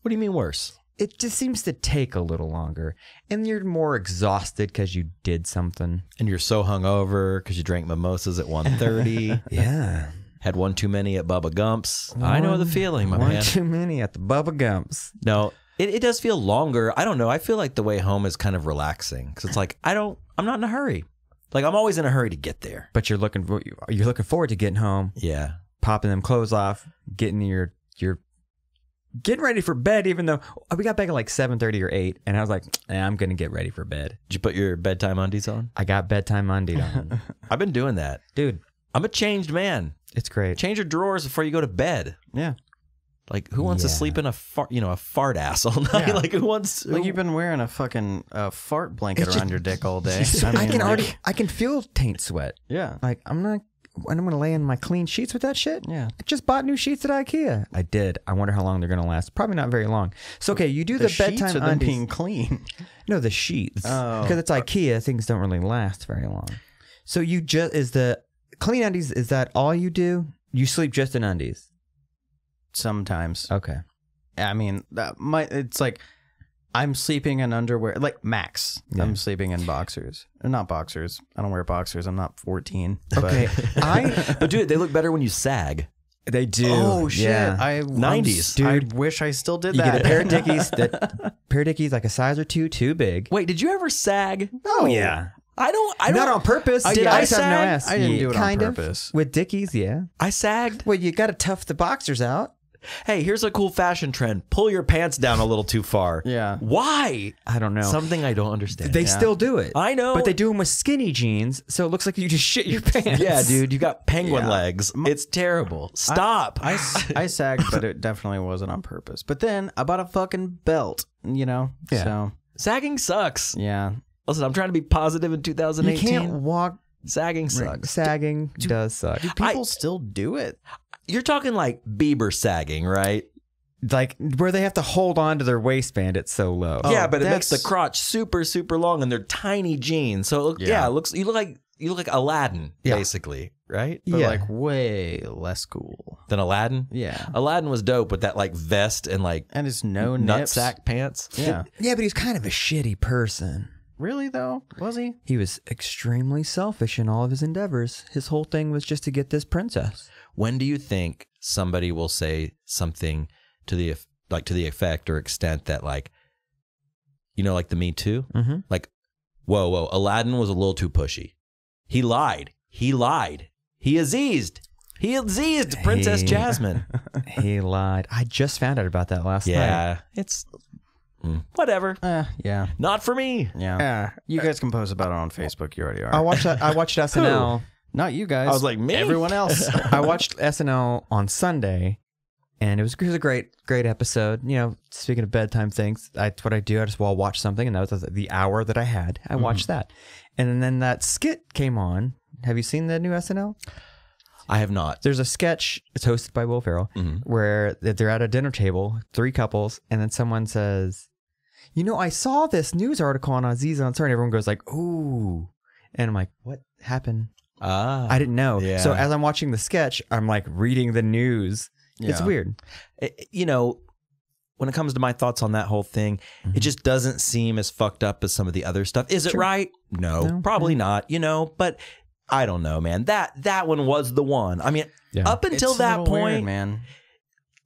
What do you mean worse? It just seems to take a little longer, and you're more exhausted because you did something, and you're so hungover because you drank mimosas at one thirty. Yeah, had one too many at Bubba Gump's. One, I know the feeling, my one man. One too many at the Bubba Gump's. No. It, it does feel longer. I don't know. I feel like the way home is kind of relaxing because it's like I don't. I'm not in a hurry. Like I'm always in a hurry to get there. But you're looking. You're looking forward to getting home. Yeah. Popping them clothes off. Getting your your. Getting ready for bed, even though we got back at like seven thirty or eight, and I was like, eh, I'm gonna get ready for bed. Did you put your bedtime undies on? I got bedtime undies on. I've been doing that, dude. I'm a changed man. It's great. Change your drawers before you go to bed. Yeah. Like who wants yeah. to sleep in a fart, you know, a fart ass all night? Yeah. Like who wants? Who... Like you've been wearing a fucking uh, fart blanket just, around your dick all day. Just, I, mean, I can like... already, I can feel taint sweat. Yeah, like I'm not, and I'm gonna lay in my clean sheets with that shit. Yeah, I just bought new sheets at IKEA. I did. I wonder how long they're gonna last. Probably not very long. So okay, you do the, the bedtime undies. Being clean. No, the sheets. Oh, because it's IKEA. Things don't really last very long. So you just is the clean undies. Is that all you do? You sleep just in undies. Sometimes. Okay. I mean, that might, it's like I'm sleeping in underwear, like max. Yeah. I'm sleeping in boxers. Not boxers. I don't wear boxers. I'm not fourteen. But. Okay. I, but dude, they look better when you sag. They do. Oh, shit. Yeah. I, nineties. Dude, I wish I still did that. You get a pair of dickies, that, pair of dickies like a size or two too big. Wait, did you ever sag? Oh, yeah. I don't. I Not don't, on purpose. Did I, I sag? Have no ass. I didn't yeah, do it kind on purpose. Of. With dickies, yeah. I sagged. Well, you got to tough the boxers out. Hey, here's a cool fashion trend. Pull your pants down a little too far. Yeah. Why? I don't know. Something I don't understand. They yeah. still do it. I know. But they do them with skinny jeans, so it looks like you just shit your pants. Yeah, dude. You got penguin yeah. legs. It's terrible. Stop. I, I, I sagged, but it definitely wasn't on purpose. But then I bought a fucking belt, you know? Yeah. So. Sagging sucks. Yeah. Listen, I'm trying to be positive in two thousand eighteen. You can't walk. Sagging sucks. Sagging do, does suck. Do people I, still do it? You're talking like Bieber sagging, right? Like where they have to hold on to their waistband. It's so low. Oh, yeah, but it makes the crotch super, super long and they're tiny jeans. So it look, yeah. yeah, it looks you look like you look like Aladdin, yeah. basically, right? But yeah. like way less cool. Than Aladdin? Yeah. Aladdin was dope with that like vest and like and his no nutsack pants. Yeah. Yeah, but he's kind of a shitty person. Really, though? Was he? He was extremely selfish in all of his endeavors. His whole thing was just to get this princess. When do you think somebody will say something to the like to the effect or extent that like, you know, like the Me Too? Mm-hmm. Like, whoa, whoa, Aladdin was a little too pushy. He lied. He lied. He Azized. He Azized Princess he, Jasmine. He lied. I just found out about that last yeah, night. Yeah, it's... Mm. Whatever. Uh, yeah. Not for me. Yeah. Uh, you guys can post about it on Facebook. You already are. I watched. I watched S N L. Not you guys. I was like me. Everyone else. I watched S N L on Sunday, and it was, it was a great, great episode. You know, speaking of bedtime things, that's what I do. I just well watch something, and that was the hour that I had. I watched mm. that, and then that skit came on. Have you seen the new S N L? I have not. There's a sketch. It's hosted by Will Ferrell, mm-hmm. where they're at a dinner table, three couples, and then someone says, you know, I saw this news article on Aziz Ansari, and everyone goes like, ooh. And I'm like, what happened? Ah, I didn't know. Yeah. So as I'm watching the sketch, I'm like reading the news. Yeah. It's weird. It, you know, when it comes to my thoughts on that whole thing, mm-hmm. it just doesn't seem as fucked up as some of the other stuff. Is sure. it right? No, no probably no. not, you know, but I don't know, man. That that one was the one. I mean, yeah. up until it's that point, weird, man.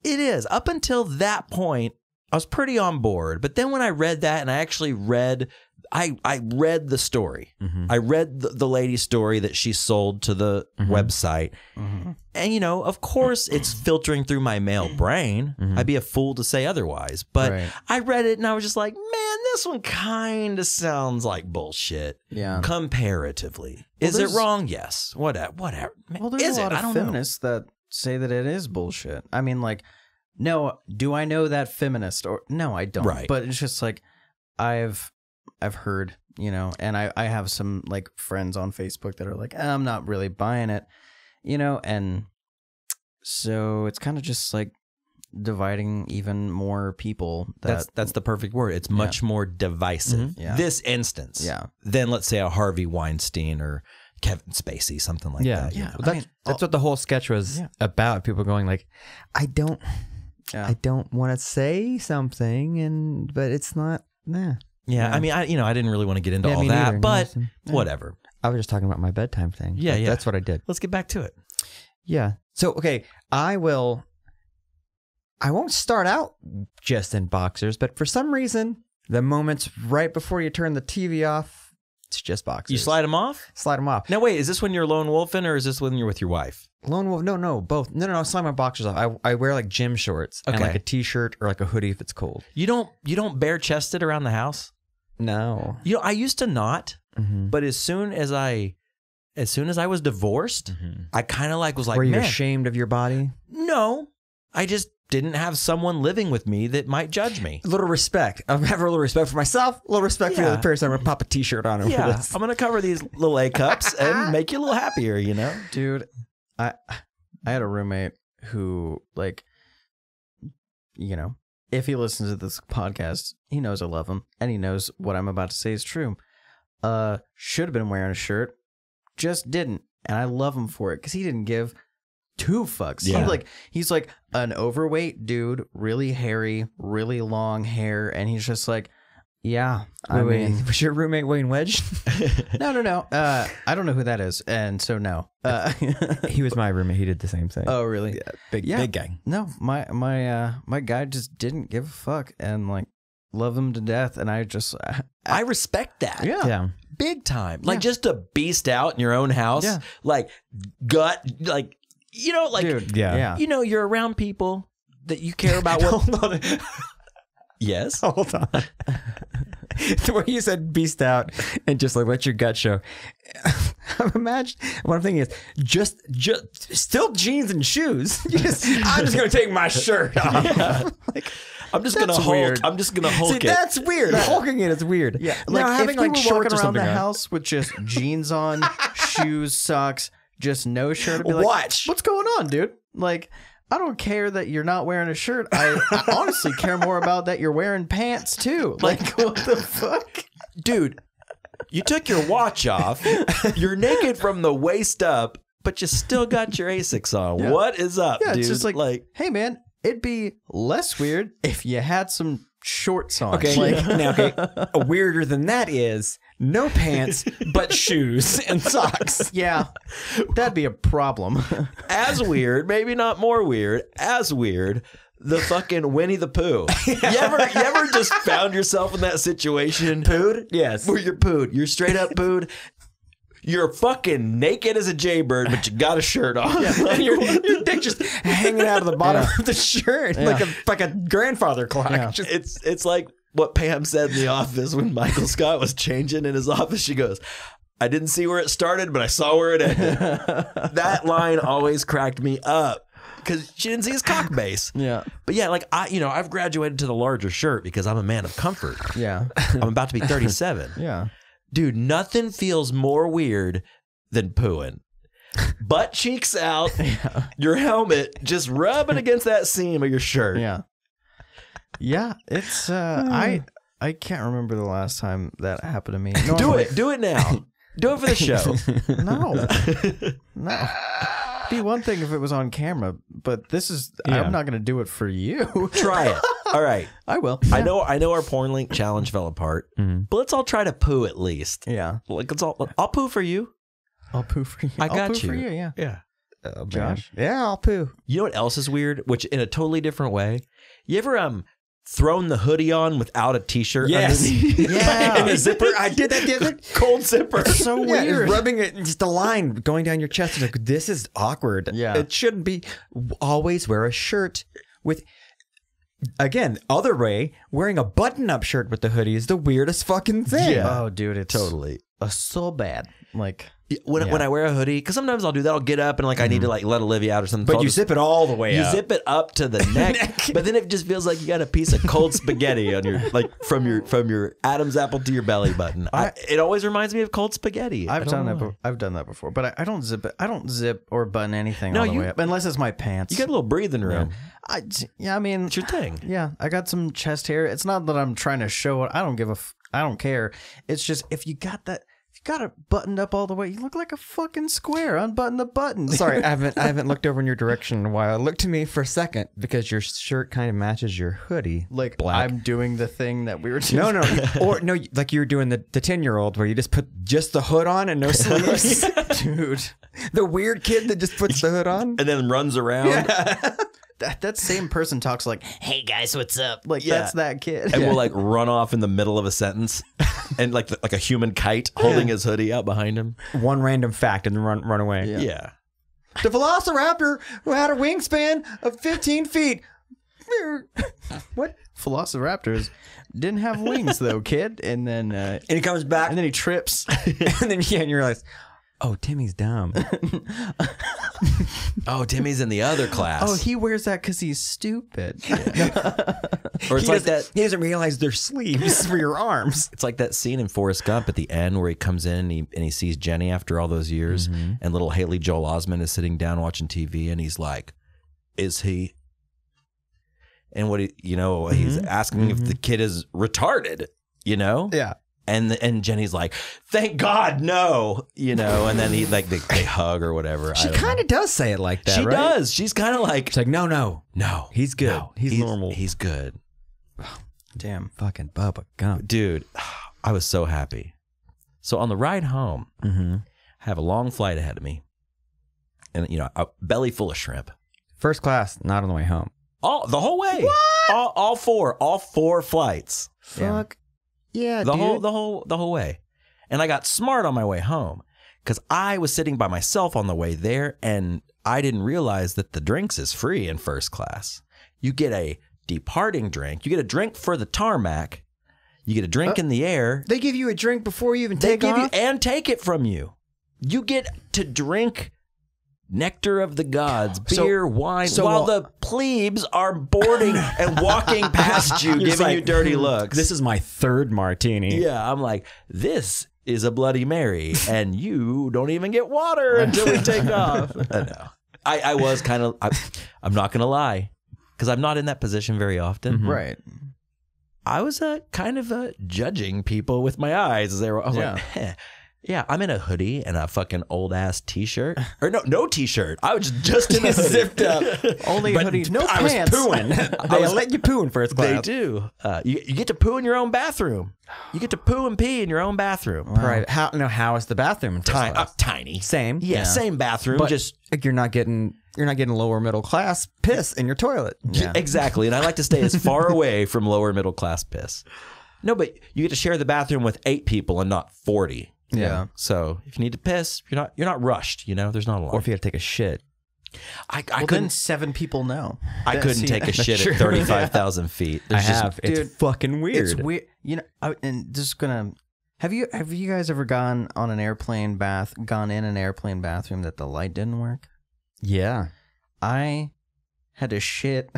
It is. Up until that point, I was pretty on board. But then when I read that and I actually read I, I read the story. Mm-hmm. I read the, the lady's story that she sold to the mm-hmm. website. Mm-hmm. And, you know, of course, it's filtering through my male brain. Mm-hmm. I'd be a fool to say otherwise. But right. I read it and I was just like, man, this one kind of sounds like bullshit. Yeah. Comparatively. Well, is it wrong? Yes. Whatever. Whatever. Well, there's is a lot it? Of feminists know. That say that it is bullshit. I mean, like, no, do I know that feminist? Or no, I don't. Right. But it's just like I've... I've heard, you know, and I, I have some like friends on Facebook that are like, I'm not really buying it, you know, and so it's kind of just like dividing even more people. That, that's that's the perfect word. It's much yeah. more divisive. Mm-hmm. yeah. This instance yeah. than, let's say, a Harvey Weinstein or Kevin Spacey, something like yeah. that. Yeah, well, that's, I mean, that's what the whole sketch was yeah. about. People going like, I don't, yeah. I don't want to say something, and but it's not, nah. Yeah, yeah, I mean, I you know, I didn't really want to get into yeah, all that, neither. But no, whatever. I was just talking about my bedtime thing. Yeah, yeah. That's what I did. Let's get back to it. Yeah. So, okay, I will, I won't start out just in boxers, but for some reason, the moments right before you turn the T V off, it's just boxers. You slide them off? Slide them off. Now, wait, is this when you're lone wolfing or is this when you're with your wife? Lone wolf, no, no, both. No, no, no, I slide my boxers off. I, I wear like gym shorts okay. and like a T-shirt or like a hoodie if it's cold. You don't, you don't bare-chested around the house? No, you know, I used to not, mm-hmm. but as soon as I, as soon as I was divorced, mm-hmm. I kind of like was like, were you man, ashamed of your body? No, I just didn't have someone living with me that might judge me. A little respect. I have a little respect for myself. A little respect yeah. for the other person. I'm gonna pop a T-shirt on. Over yeah, this. I'm gonna cover these little A cups and make you a little happier. You know, dude, I, I had a roommate who like, you know. If he listens to this podcast, he knows I love him, and he knows what I'm about to say is true. Uh, should have been wearing a shirt, just didn't, and I love him for it because he didn't give two fucks. Yeah. He's like he's like an overweight dude, really hairy, really long hair, and he's just like, yeah. I Wait, mean, was your roommate Wayne Wedge? no, no, no. Uh, I don't know who that is, and so no. Uh, he was my roommate. He did the same thing. Oh, really? Yeah, big, yeah. big gang. No, my my uh, my guy just didn't give a fuck and like love him to death, and I just I, I, I respect that. Yeah. yeah, big time. Like yeah. just a beast out in your own house. Yeah. like gut, like you know, like Dude, yeah. yeah, you know, you're around people that you care about. Hold on. Yes. Hold on. The way you said beast out and just like let your gut show. I'm imagine what I'm thinking is just just still jeans and shoes. Just, I'm just gonna take my shirt off. Yeah. like I'm just gonna Hulk. Weird. I'm just gonna Hulk See, it. That's weird. Yeah. Hulking it is weird. Yeah. Like now, having if like shorts around the on. house with just jeans on, shoes, socks, just no shirt. I'd be like, watch. What's going on, dude? Like. I don't care that you're not wearing a shirt. I, I honestly care more about that you're wearing pants too. Like, what the fuck? Dude, you took your watch off. You're naked from the waist up, but you still got your ASICs on. Yeah. What is up, yeah, dude? It's just like, like, hey, man, it'd be less weird if you had some shorts on. Okay, like, now, okay. Weirder than that is... no pants, but shoes and socks. Yeah, that'd be a problem. As weird, maybe not more weird, as weird, the fucking Winnie the Pooh. Yeah. You ever you ever just found yourself in that situation? Pooed? Yes. Where you're pooed. You're straight up pooed. You're fucking naked as a jaybird, but you got a shirt on. Yeah. And your, your dick just hanging out of the bottom yeah. of the shirt yeah. like, a, like a grandfather clock. Yeah. Just, it's it's like... what Pam said in the office when Michael Scott was changing in his office. She goes, I didn't see where it started, but I saw where it ended. That line always cracked me up because she didn't see his cock base. Yeah. But yeah, like I, you know, I've graduated to the larger shirt because I'm a man of comfort. Yeah. I'm about to be thirty-seven. Yeah. Dude, nothing feels more weird than pooing. Butt cheeks out, yeah. your helmet just rubbing against that seam of your shirt. Yeah. Yeah, it's uh mm. I I can't remember the last time that happened to me. No, do I'm it, like, do it now. Do it for the show. No. No. It'd be one thing if it was on camera, but this is yeah. I'm not gonna do it for you. Try it. All right. I will. Yeah. I know I know our porn link challenge fell apart, mm-hmm. but let's all try to poo at least. Yeah. Like let's all I'll poo for you. I'll poo for you. I got I'll poo you. for you, yeah. Yeah. Oh, Josh. Man. Yeah, I'll poo. You know what else is weird? Which in a totally different way. You ever um thrown the hoodie on without a t-shirt? Yes. Yeah. And a zipper. I did that the other cold zipper. It's so yeah, weird. It's rubbing it, just a line going down your chest. It's like, this is awkward. Yeah. It shouldn't be. Always wear a shirt with, again, other way, wearing a button-up shirt with the hoodie is the weirdest fucking thing. Yeah. Oh, dude, it's totally uh, so bad. Like... When, yeah. when I wear a hoodie, because sometimes I'll do that. I'll get up and like mm. I need to like let Olivia out or something. But so you just, zip it all the way you up. You zip it up to the neck, neck. But then it just feels like you got a piece of cold spaghetti on your like from your from your Adam's apple to your belly button. I, I, it always reminds me of cold spaghetti. I've done know. that. I've done that before, but I, I don't zip it. I don't zip or button anything no, all the you, way up unless it's my pants. You got a little breathing room. Yeah. I, yeah, I mean, it's your thing. Yeah, I got some chest hair. It's not that I'm trying to show it. I don't give a. F I don't care. It's just if you got that. Got it buttoned up all the way. You look like a fucking square. Unbutton the button. Sorry, I haven't I haven't looked over in your direction in a while. Look to me for a second because your shirt kind of matches your hoodie. Like black. I'm doing the thing that we were doing. No, no, or no, like you were doing the the ten year old where you just put just the hood on and no sleeves, dude. The weird kid that just puts the hood on and then runs around. Yeah. That, that same person talks like, hey guys, what's up? Like, yeah. that's that kid. And yeah. we'll like run off in the middle of a sentence and like the, like a human kite holding yeah. his hoodie out behind him. One random fact and run, run away. Yeah. yeah. The velociraptor who had a wingspan of fifteen feet. What? Velociraptors didn't have wings though, kid. And then. Uh, and he comes back. And then he trips. And then yeah, and you realize. Oh, Timmy's dumb. Oh, Timmy's in the other class. Oh, he wears that because he's stupid. Yeah. Or it's he like that. He doesn't realize they're sleeves for your arms. It's like that scene in Forrest Gump at the end where he comes in and he, and he sees Jenny after all those years, mm-hmm. and little Haley Joel Osment is sitting down watching T V, and he's like, "Is he?" And what he, you know, mm-hmm. he's asking mm-hmm. if the kid is retarded. You know? Yeah. And and Jenny's like, thank God, no, you know. And then he like they, they hug or whatever. She kind of does say it like that. She right? does. She's kind of like, she's like, no, no, no, he's good. No, he's, he's normal. He's good. Oh, damn, fucking Bubba Gump, dude. I was so happy. So on the ride home, mm-hmm. I have a long flight ahead of me, and you know, a belly full of shrimp. First class, not on the way home. All the whole way. What? All, all four, all four flights. Fuck. Yeah. Yeah, the dude. whole the whole the whole way, and I got smart on my way home because I was sitting by myself on the way there, and I didn't realize that the drinks is free in first class. You get a departing drink, you get a drink for the tarmac, you get a drink uh, in the air. They give you a drink before you even take they give off? You, and take it from you. You get to drink. Nectar of the gods, beer, so, wine, so while well, the plebes are boarding and walking past you, giving like, you dirty looks. This is my third martini. Yeah, I'm like, this is a Bloody Mary, and you don't even get water until we take off. I know. I, I was kind of, I'm not going to lie, because I'm not in that position very often. Mm-hmm. Right. I was uh, kind of uh, judging people with my eyes as they were, I was yeah. like, heh. Yeah, I'm in a hoodie and a fucking old ass t-shirt. Or no, no t-shirt. I was just in a hoodie. Zipped up. Only but hoodie, no I pants. I was pooing. They was, let you poo in first class. They do. Uh, you, you get to poo in your own bathroom. You get to poo and pee in your own bathroom. Wow. Right. How, no, how is the bathroom in first tiny, class? Uh, tiny. Same. Yeah, yeah, same bathroom. But just you're not getting... You're not getting lower middle class piss in your toilet. Yeah. Exactly. And I like to stay as far away from lower middle class piss. No, but you get to share the bathroom with eight people and not forty. Yeah. yeah. So if you need to piss, you're not you're not rushed. You know, there's not a lot. Or if you had to take a shit, I, I well, couldn't. Seven people know. I That's, couldn't take yeah, a shit sure. at thirty-five thousand feet. There's I just, have. Dude, it's fucking weird. It's weird. You know, I, and just gonna have you have you guys ever gone on an airplane bath? Gone in an airplane bathroom that the light didn't work? Yeah, I had to shit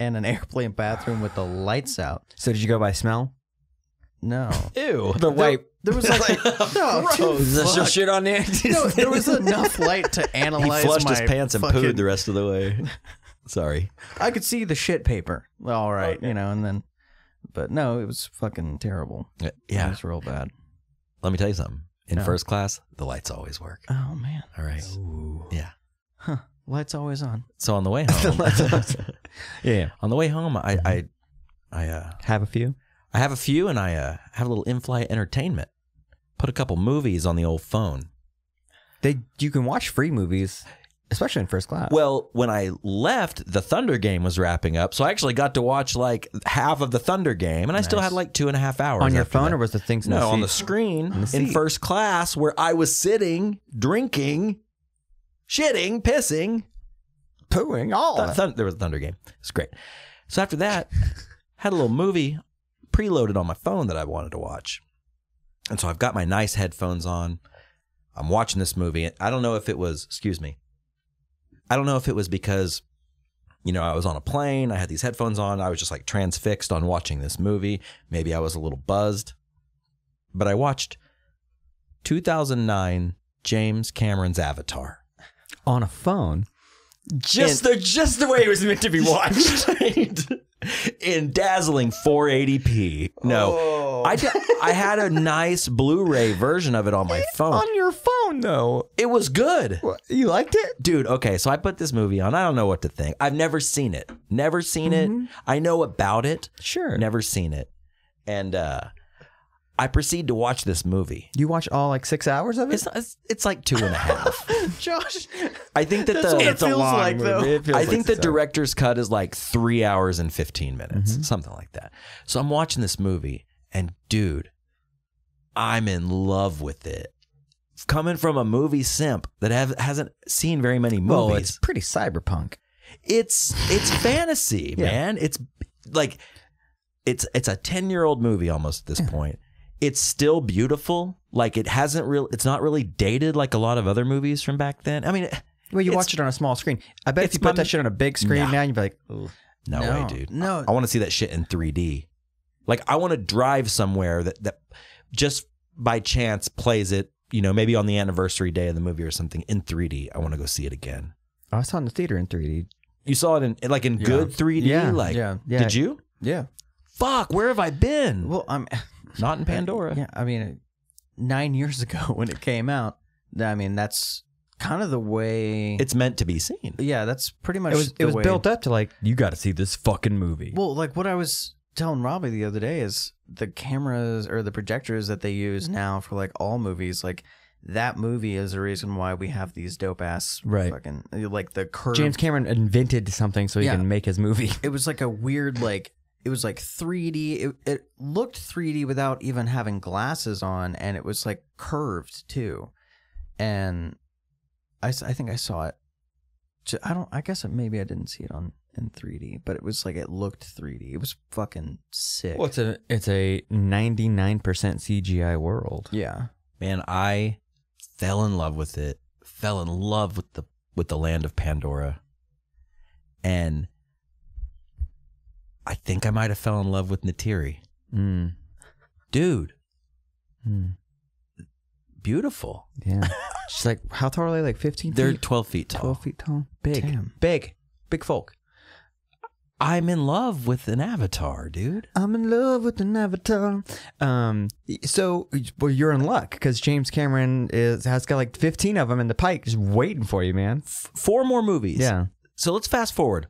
in an airplane bathroom with the lights out. So did you go by smell? No. Ew. The white. There was like no, is that your shit on there? No, there was enough light to analyze. He flushed my his pants and fucking... pooed the rest of the way. Sorry, I could see the shit paper. All right, you know, and then, but no, it was fucking terrible. Yeah, it was real bad. Let me tell you something. In no. first class, the lights always work. Oh man. All right. Ooh. Yeah. Huh. Lights always on. So on the way home. yeah. On the way home, I I I uh, have a few. I have a few, and I uh, have a little in-flight entertainment. Put a couple movies on the old phone. They you can watch free movies, especially in first class. Well, when I left, the Thunder game was wrapping up, so I actually got to watch like half of the Thunder game, and nice. I still had like two and a half hours on your phone, that. Or was the things in no the on the screen in, the in first class where I was sitting, drinking, shitting, pissing, pooing, all th th there was a Thunder game. It's great. So after that, had a little movie preloaded on my phone that I wanted to watch, and so I've got my nice headphones on. I'm watching this movie. I don't know if it was, excuse me, I don't know if it was because, you know, I was on a plane, I had these headphones on, I was just like transfixed on watching this movie. Maybe I was a little buzzed. But I watched two thousand nine James Cameron's Avatar. On a phone? Just in, the just the way it was meant to be watched. In dazzling four eighty p. No. Oh. I, I had a nice Blu-ray version of it on my phone. On your phone, though. It was good. What, you liked it? Dude, okay, so I put this movie on. I don't know what to think. I've never seen it. Never seen mm-hmm. it. I know about it. Sure. Never seen it. And uh, I proceed to watch this movie. You watch all like six hours of it? It's, it's, it's like two and a half. Josh, I think that that's the, what it's it feels a long like, though. Movie. I like think the hours. director's cut is like three hours and fifteen minutes, mm-hmm. something like that. So I'm watching this movie, and dude, I'm in love with it. Coming from a movie simp that have, hasn't seen very many movies, well, it's pretty cyberpunk. It's it's fantasy, yeah. man. It's like it's it's a ten year old movie almost at this yeah. point. It's still beautiful. Like it hasn't really, it's not really dated like a lot of other movies from back then. I mean, well, you watch it on a small screen. I bet if you put that shit on a big screen nah. now, you'd be like, ooh, no, no way, dude. No, I, I want to see that shit in three D. Like I want to drive somewhere that that just by chance plays it. You know, maybe on the anniversary day of the movie or something in three D. I want to go see it again. I saw it in the theater in three D. You saw it in like in yeah. good three D. Yeah, like yeah. Yeah. Did you? Yeah. Fuck, where have I been? Well, I'm. Not in Pandora. Yeah, I mean, nine years ago when it came out, I mean, that's kind of the way it's meant to be seen. Yeah, that's pretty much it was, the it was way. built up to like, you got to see this fucking movie. Well, like what I was telling Robbie the other day is the cameras or the projectors that they use now for like all movies, like that movie is the reason why we have these dope ass right. fucking like the curve. James Cameron invented something so he yeah. can make his movie. It was like a weird like. It was like three D. It, it looked three D without even having glasses on, and it was like curved too. And I, I think I saw it. I don't. I guess it, maybe I didn't see it on in three D, but it was like it looked three D. It was fucking sick. Well, it's a it's a ninety-nine percent C G I world. Yeah, man, I fell in love with it. Fell in love with the with the land of Pandora, and. I think I might have fell in love with Neytiri. Mm. Dude. Mm. Beautiful. Yeah. She's like, how tall are they? Like fifteen feet? They're twelve feet tall. twelve feet tall. Big. Damn. Big. Big folk. I'm in love with an avatar, dude. I'm in love with an avatar. Um, so, well, you're in luck because James Cameron is, has got like fifteen of them in the pike just waiting for you, man. F four more movies. Yeah. So let's fast forward.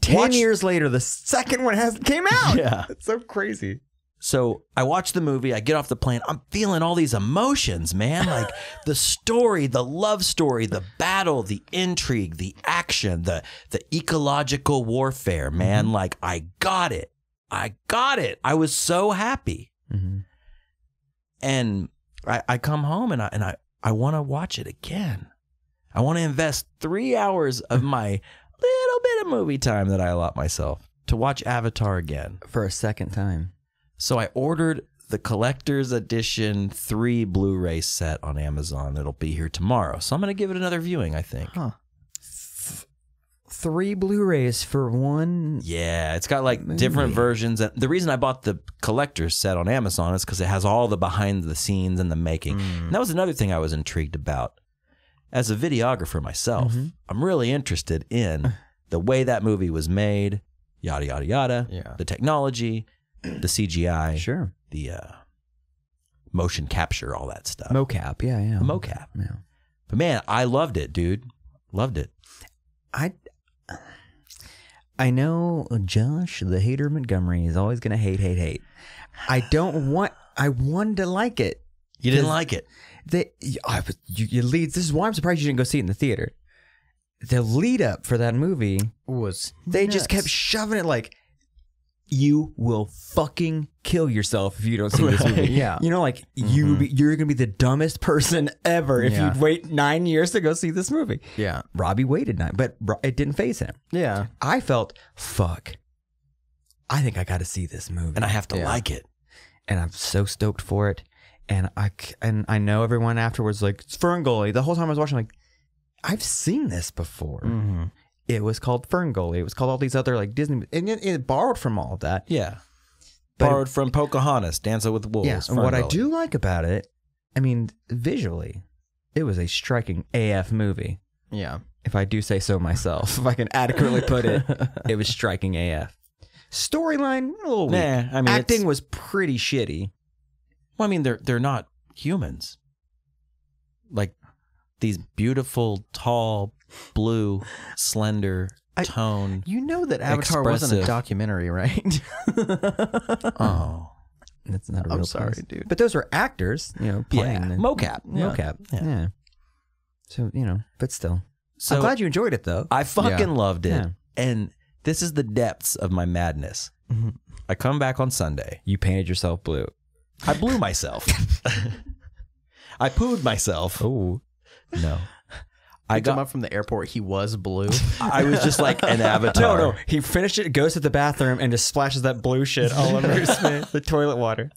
Ten watched, years later, the second one has came out. Yeah, it's so crazy. So I watch the movie. I get off the plane. I'm feeling all these emotions, man. Like the story, the love story, the battle, the intrigue, the action, the the ecological warfare, man. Mm-hmm. Like I got it. I got it. I was so happy. Mm-hmm. And I, I come home and I and I I want to watch it again. I want to invest three hours of my. Little bit of movie time that I allot myself to watch Avatar again for a second time. So I ordered the collector's edition three Blu-ray set on Amazon. It'll be here tomorrow. So I'm going to give it another viewing, I think. Huh. Th three Blu-rays for one. Yeah, it's got like movie. different versions. The reason I bought the collector's set on Amazon is because it has all the behind the scenes and the making. Mm. And that was another thing I was intrigued about. As a videographer myself, mm-hmm. I'm really interested in the way that movie was made, yada, yada, yada, yeah. the technology, the C G I, sure, the uh, motion capture, all that stuff. Mocap, yeah, yeah. The mocap. Yeah. But man, I loved it, dude. Loved it. I, I know Josh, the hater Montgomery, is always going to hate, hate, hate. I don't want, I wanted to like it. You didn't like it. The, I, you, you lead, this is why I'm surprised you didn't go see it in the theater. The lead up for that movie was they nuts. Just kept shoving it like, you will fucking kill yourself if you don't see right. this movie. Yeah. You know, like mm-hmm. you be, you're going to be the dumbest person ever if yeah. you'd wait nine years to go see this movie. Yeah. Robbie waited nine, but it didn't phase him. Yeah. I felt, fuck, I think I got to see this movie. And I have to yeah. like it. And I'm so stoked for it. And I, and I know everyone afterwards like, it's FernGully. The whole time I was watching, like, I've seen this before. Mm-hmm. It was called FernGully. It was called all these other like Disney. And it, it borrowed from all of that. Yeah. But borrowed it, from Pocahontas, Danza with Wolves. Yeah, and what I do like about it, I mean, visually, it was a striking A F movie. Yeah. If I do say so myself, if I can adequately put it, it was striking A F. Storyline, a little weak. Nah, I mean, acting was pretty shitty. Well, I mean, they're they're not humans. Like these beautiful, tall, blue, slender tone. I, you know that Avatar expressive. Wasn't a documentary, right? Oh, that's not. A real I'm sorry, place. Dude. But those were actors, you know, playing yeah. the, mocap, yeah. mocap. Yeah. yeah. So you know, but still, so, I'm glad you enjoyed it, though. I fucking yeah. loved it, yeah. and this is the depths of my madness. Mm-hmm. I come back on Sunday. You painted yourself blue. I blew myself. I pooed myself. Oh, no. I got up from the airport. He was blue. I was just like an avatar. No, no. He finished it, goes to the bathroom, and just splashes that blue shit all over his face, the toilet water.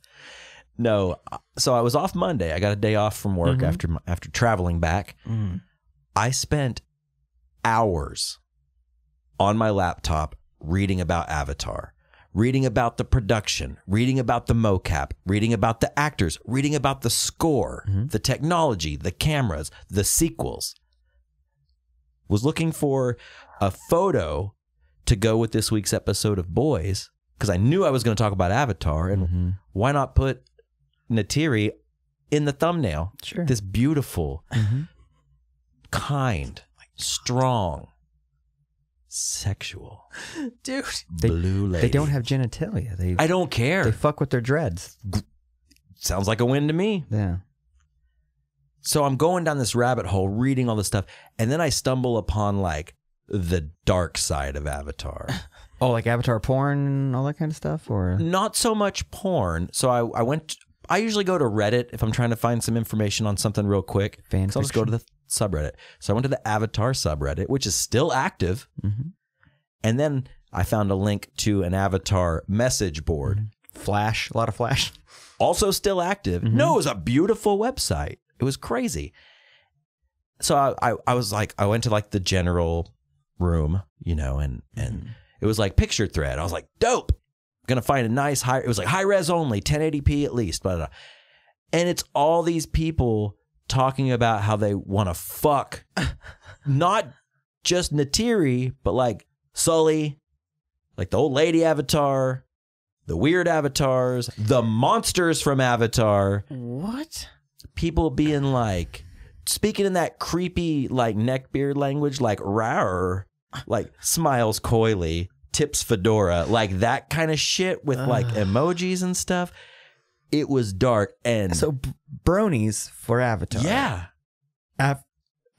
No. So I was off Monday. I got a day off from work mm-hmm. after after traveling back. Mm. I spent hours on my laptop reading about Avatar. Reading about the production, reading about the mocap, reading about the actors, reading about the score, mm-hmm. the technology, the cameras, the sequels. Was looking for a photo to go with this week's episode of Boys, because I knew I was going to talk about Avatar, and mm-hmm. why not put Neytiri in the thumbnail? Sure. This beautiful, mm-hmm. kind, strong, sexual, dude. Blue lady. They don't have genitalia. They. I don't care. They fuck with their dreads. Sounds like a win to me. Yeah. So I'm going down this rabbit hole, reading all this stuff, and then I stumble upon like the dark side of Avatar. Oh, like Avatar porn and all that kind of stuff, or not so much porn. So I, I went. To, I usually go to Reddit if I'm trying to find some information on something real quick. Fan so I'll just go to the subreddit. So I went to the Avatar subreddit, which is still active. Mm-hmm. And then I found a link to an Avatar message board. Mm-hmm. Flash, a lot of Flash. Also still active. Mm-hmm. No, it was a beautiful website. It was crazy. So I, I, I was like, I went to like the general room, you know, and, and mm-hmm. it was like picture thread. I was like, dope. Gonna find a nice high, it was like high res only, ten eighty p at least, blah, blah, blah. And it's all these people talking about how they want to fuck, not just Neytiri, but like Sully, like the old lady Avatar, the weird avatars, the monsters from Avatar. What? People being like, speaking in that creepy, like neckbeard language, like rawr, like smiles coyly. Tips fedora, like that kind of shit with uh, like emojis and stuff. It was dark and so bronies for Avatar. Yeah, Av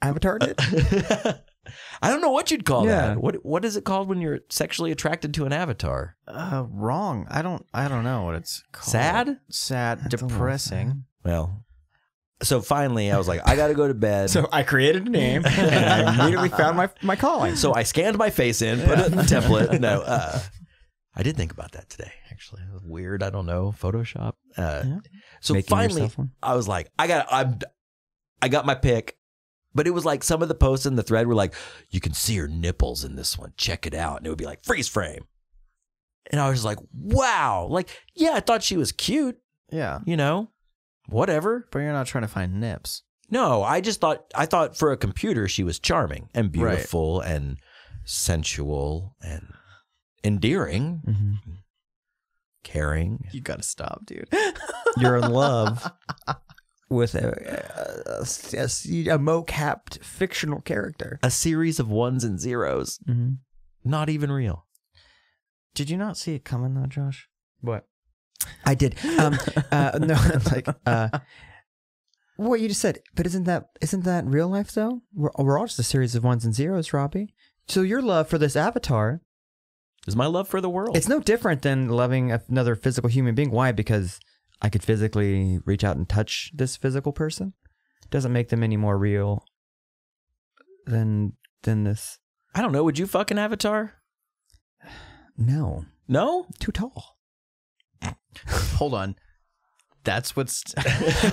Avatar did. I don't know what you'd call yeah. that. What what is it called when you're sexually attracted to an avatar? Uh, wrong. I don't. I don't know what it's called. Sad. Sad. That's depressing. Well. So finally, I was like, I got to go to bed. So I created a name, and I immediately found my my calling. So I scanned my face in, put yeah. it in the template. No, uh, I did think about that today, actually. Weird, I don't know, Photoshop. Uh, yeah. So making finally, I was like, I got I'm, I got my pick. But it was like some of the posts in the thread were like, you can see your nipples in this one. Check it out. And it would be like, freeze frame. And I was just like, wow. Like, yeah, I thought she was cute. Yeah. You know? Whatever. But you're not trying to find nips. No, I just thought, I thought for a computer, she was charming and beautiful right. and sensual and endearing, mm-hmm. caring. You got to stop, dude. You're in love with a, a, a, a mo-capped fictional character. A series of ones and zeros. Mm-hmm. Not even real. Did you not see it coming though, Josh? What? I did. Um, uh, no, like uh, what you just said. But isn't that isn't that real life though? We're we're all just a series of ones and zeros, Robbie. So your love for this Avatar is my love for the world. It's no different than loving another physical human being. Why? Because I could physically reach out and touch this physical person. It doesn't make them any more real than than this. I don't know. Would you fuck an Avatar? No. No? Too tall. Hold on. That's what's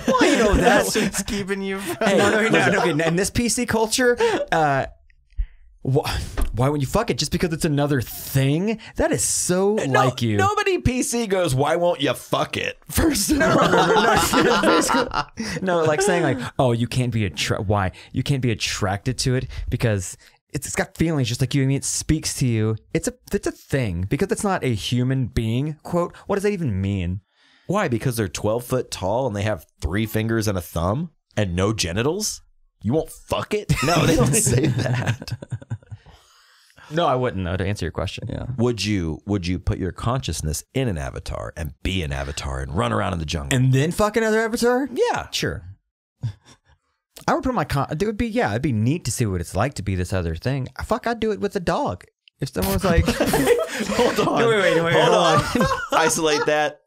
well, you know, that's what's keeping you from hey, no, no, no, no, okay. In this P C culture, uh wh why won't you fuck it just because it's another thing? That is so no, like you. Nobody P C goes, why won't you fuck it? First of all. No, no, like saying like, oh, you can't be attra why? You can't be attracted to it because It's, it's got feelings just like you. I mean, it speaks to you. It's a it's a thing because it's not a human being. Quote. What does that even mean? Why? Because they're twelve foot tall and they have three fingers and a thumb and no genitals. You won't fuck it. No, they don't say that. No, I wouldn't though. To answer your question, yeah. Would you? Would you put your consciousness in an avatar and be an avatar and run around in the jungle and then fuck another avatar? Yeah, sure. I would put my con. It would be yeah. It'd be neat to see what it's like to be this other thing. Fuck, I'd do it with a dog. If someone was like, hold on, no, wait, wait, wait, hold, hold on, isolate that.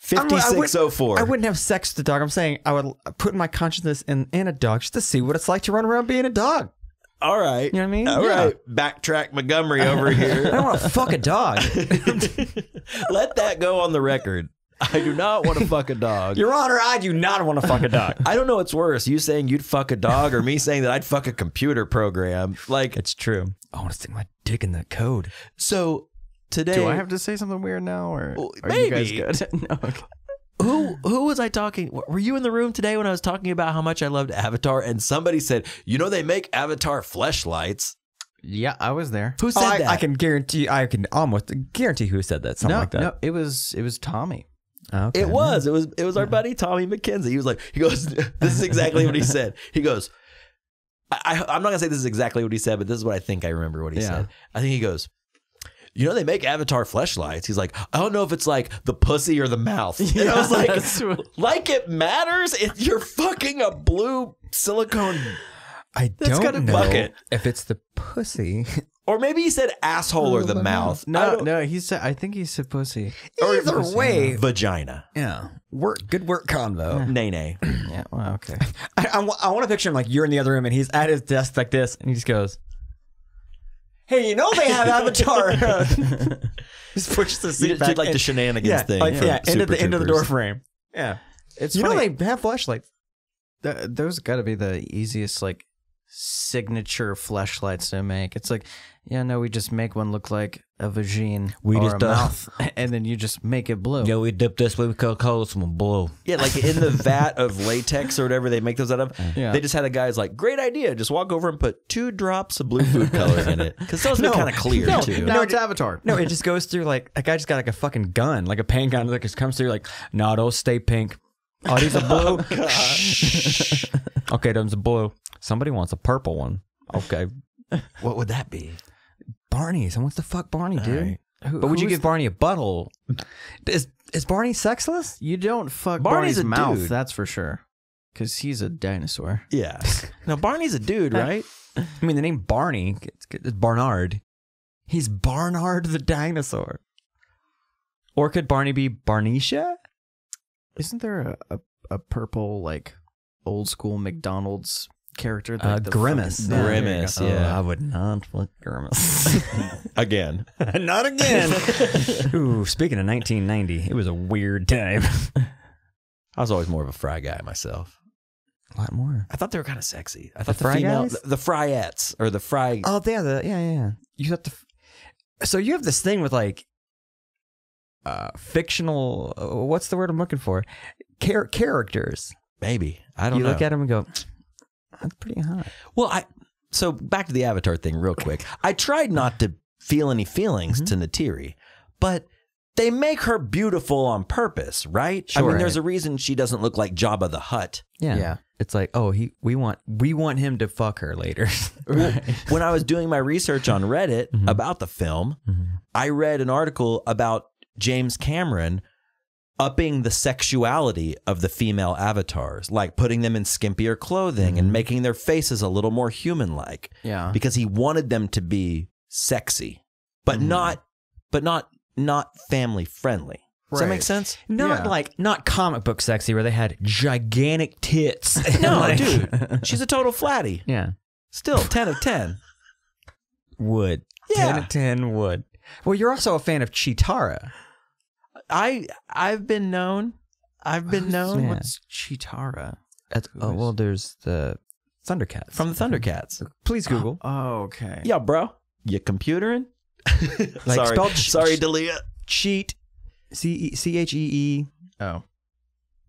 fifty-six oh four. I wouldn't have sex with the dog. I'm saying I would put my consciousness in, in a dog just to see what it's like to run around being a dog. All right, you know what I mean. All yeah. right, backtrack Montgomery over here. I don't want to fuck a dog. Let that go on the record. I do not want to fuck a dog. Your Honor, I do not want to fuck a dog. I don't know what's worse, you saying you'd fuck a dog or me saying that I'd fuck a computer program. Like, it's true. I want to stick my dick in that code. So today... Do I have to say something weird now? Or well, are maybe. You guys good? No, okay. Who who was I talking? Were you in the room today when I was talking about how much I loved Avatar and somebody said, you know, they make Avatar fleshlights? Yeah, I was there. Who said oh, I, that? I can guarantee, I can almost guarantee who said that. Something no, like that. No, it was, it was Tommy. Okay. It was, it was, it was our buddy Tommy McKenzie. He was like, he goes, this is exactly what he said. He goes, I, I, I'm not gonna say this is exactly what he said, but this is what I think I remember what he yeah. said. I think he goes, you know, they make Avatar fleshlights. He's like, I don't know if it's like the pussy or the mouth. And yeah, I was like, like it matters if you're fucking a blue silicone. I that's don't know bucket. If it's the pussy. Or maybe he said asshole or the mouth. No, no, he said. I think he said pussy. Either or way, vagina. Yeah, work. Good work, convo. Yeah. Nay, nay. Yeah. Well, okay. I, I, I want to picture him like you're in the other room and he's at his desk like this, and he just goes, "Hey, you know they have Avatar." Just pushes the seat you back. Did like and, the shenanigans yeah, thing. Like, yeah, end of the Troopers. End of the door frame. Yeah, it's you funny. Know they have flashlights. Th those got to be the easiest like. Signature fleshlights to make. It's like, yeah, no, we just make one look like a vagine we or just, a uh, mouth, and then you just make it blue. Yeah, we dip this way, we call this one blue. Yeah, like in the vat of latex or whatever they make those out of. Yeah. They just had a guy's like, great idea. Just walk over and put two drops of blue food color in it. Because those no, are kind of clear, no, too. No, it's Avatar. No, it just goes through like, a guy just got like a fucking gun, like a paint gun that just comes through like, no, those stay pink. Oh, these are blue. Oh, okay, them's a blue. Somebody wants a purple one. Okay. What would that be? Barney. Someone wants to fuck Barney, dude. Right. Who, but would you give Barney a butthole? Is is Barney sexless? You don't fuck Barney's, Barney's a mouth, dude. That's for sure. Because he's a dinosaur. Yeah. Now, Barney's a dude, right? I mean, the name Barney, it's, it's Barnard. He's Barnard the dinosaur. Or could Barney be Barnicia? Isn't there a, a, a purple, like... old school McDonald's character that uh, the Grimace. No, Grimace, yeah. Oh, I would not fuck Grimace. Again. Not again. Ooh, speaking of nineteen ninety, it was a weird time. I was always more of a fry guy myself. A lot more. I thought they were kind of sexy. I thought the, the fry female, guys? The, the fryettes or the fry. Oh, yeah, the, yeah, yeah, yeah. You thought the. So you have this thing with like uh, fictional, uh, what's the word I'm looking for? Char characters. Maybe. I don't you know. You look at him and go, that's pretty hot. Well, I so back to the Avatar thing real quick. I tried not to feel any feelings mm-hmm. to Neytiri, but They make her beautiful on purpose, right? Sure, I mean, right. there's a reason she doesn't look like Jabba the Hutt. Yeah. Yeah. It's like, oh, he we want we want him to fuck her later. Right. When I was doing my research on Reddit mm-hmm. about the film, mm-hmm. I read an article about James Cameron upping the sexuality of the female avatars, like putting them in skimpier clothing mm-hmm. and making their faces a little more human-like. Yeah. Because he wanted them to be sexy, but mm-hmm. not but not not family friendly. Does right. that make sense? Not yeah. like, not comic book sexy where they had gigantic tits. No, like, dude, she's a total flatty. Yeah. Still ten of ten. Would. Yeah. ten of ten would. Well, you're also a fan of Cheetara. I, I've been known. I've been Who's, known. Yeah. What's Cheetara? That's, oh, well, there's the Thundercats. From the Thundercats. Please Google. Oh, okay. Yeah, bro. You computering? Like sorry. Spelled sorry, D'Elia. Cheat. C C H E E oh,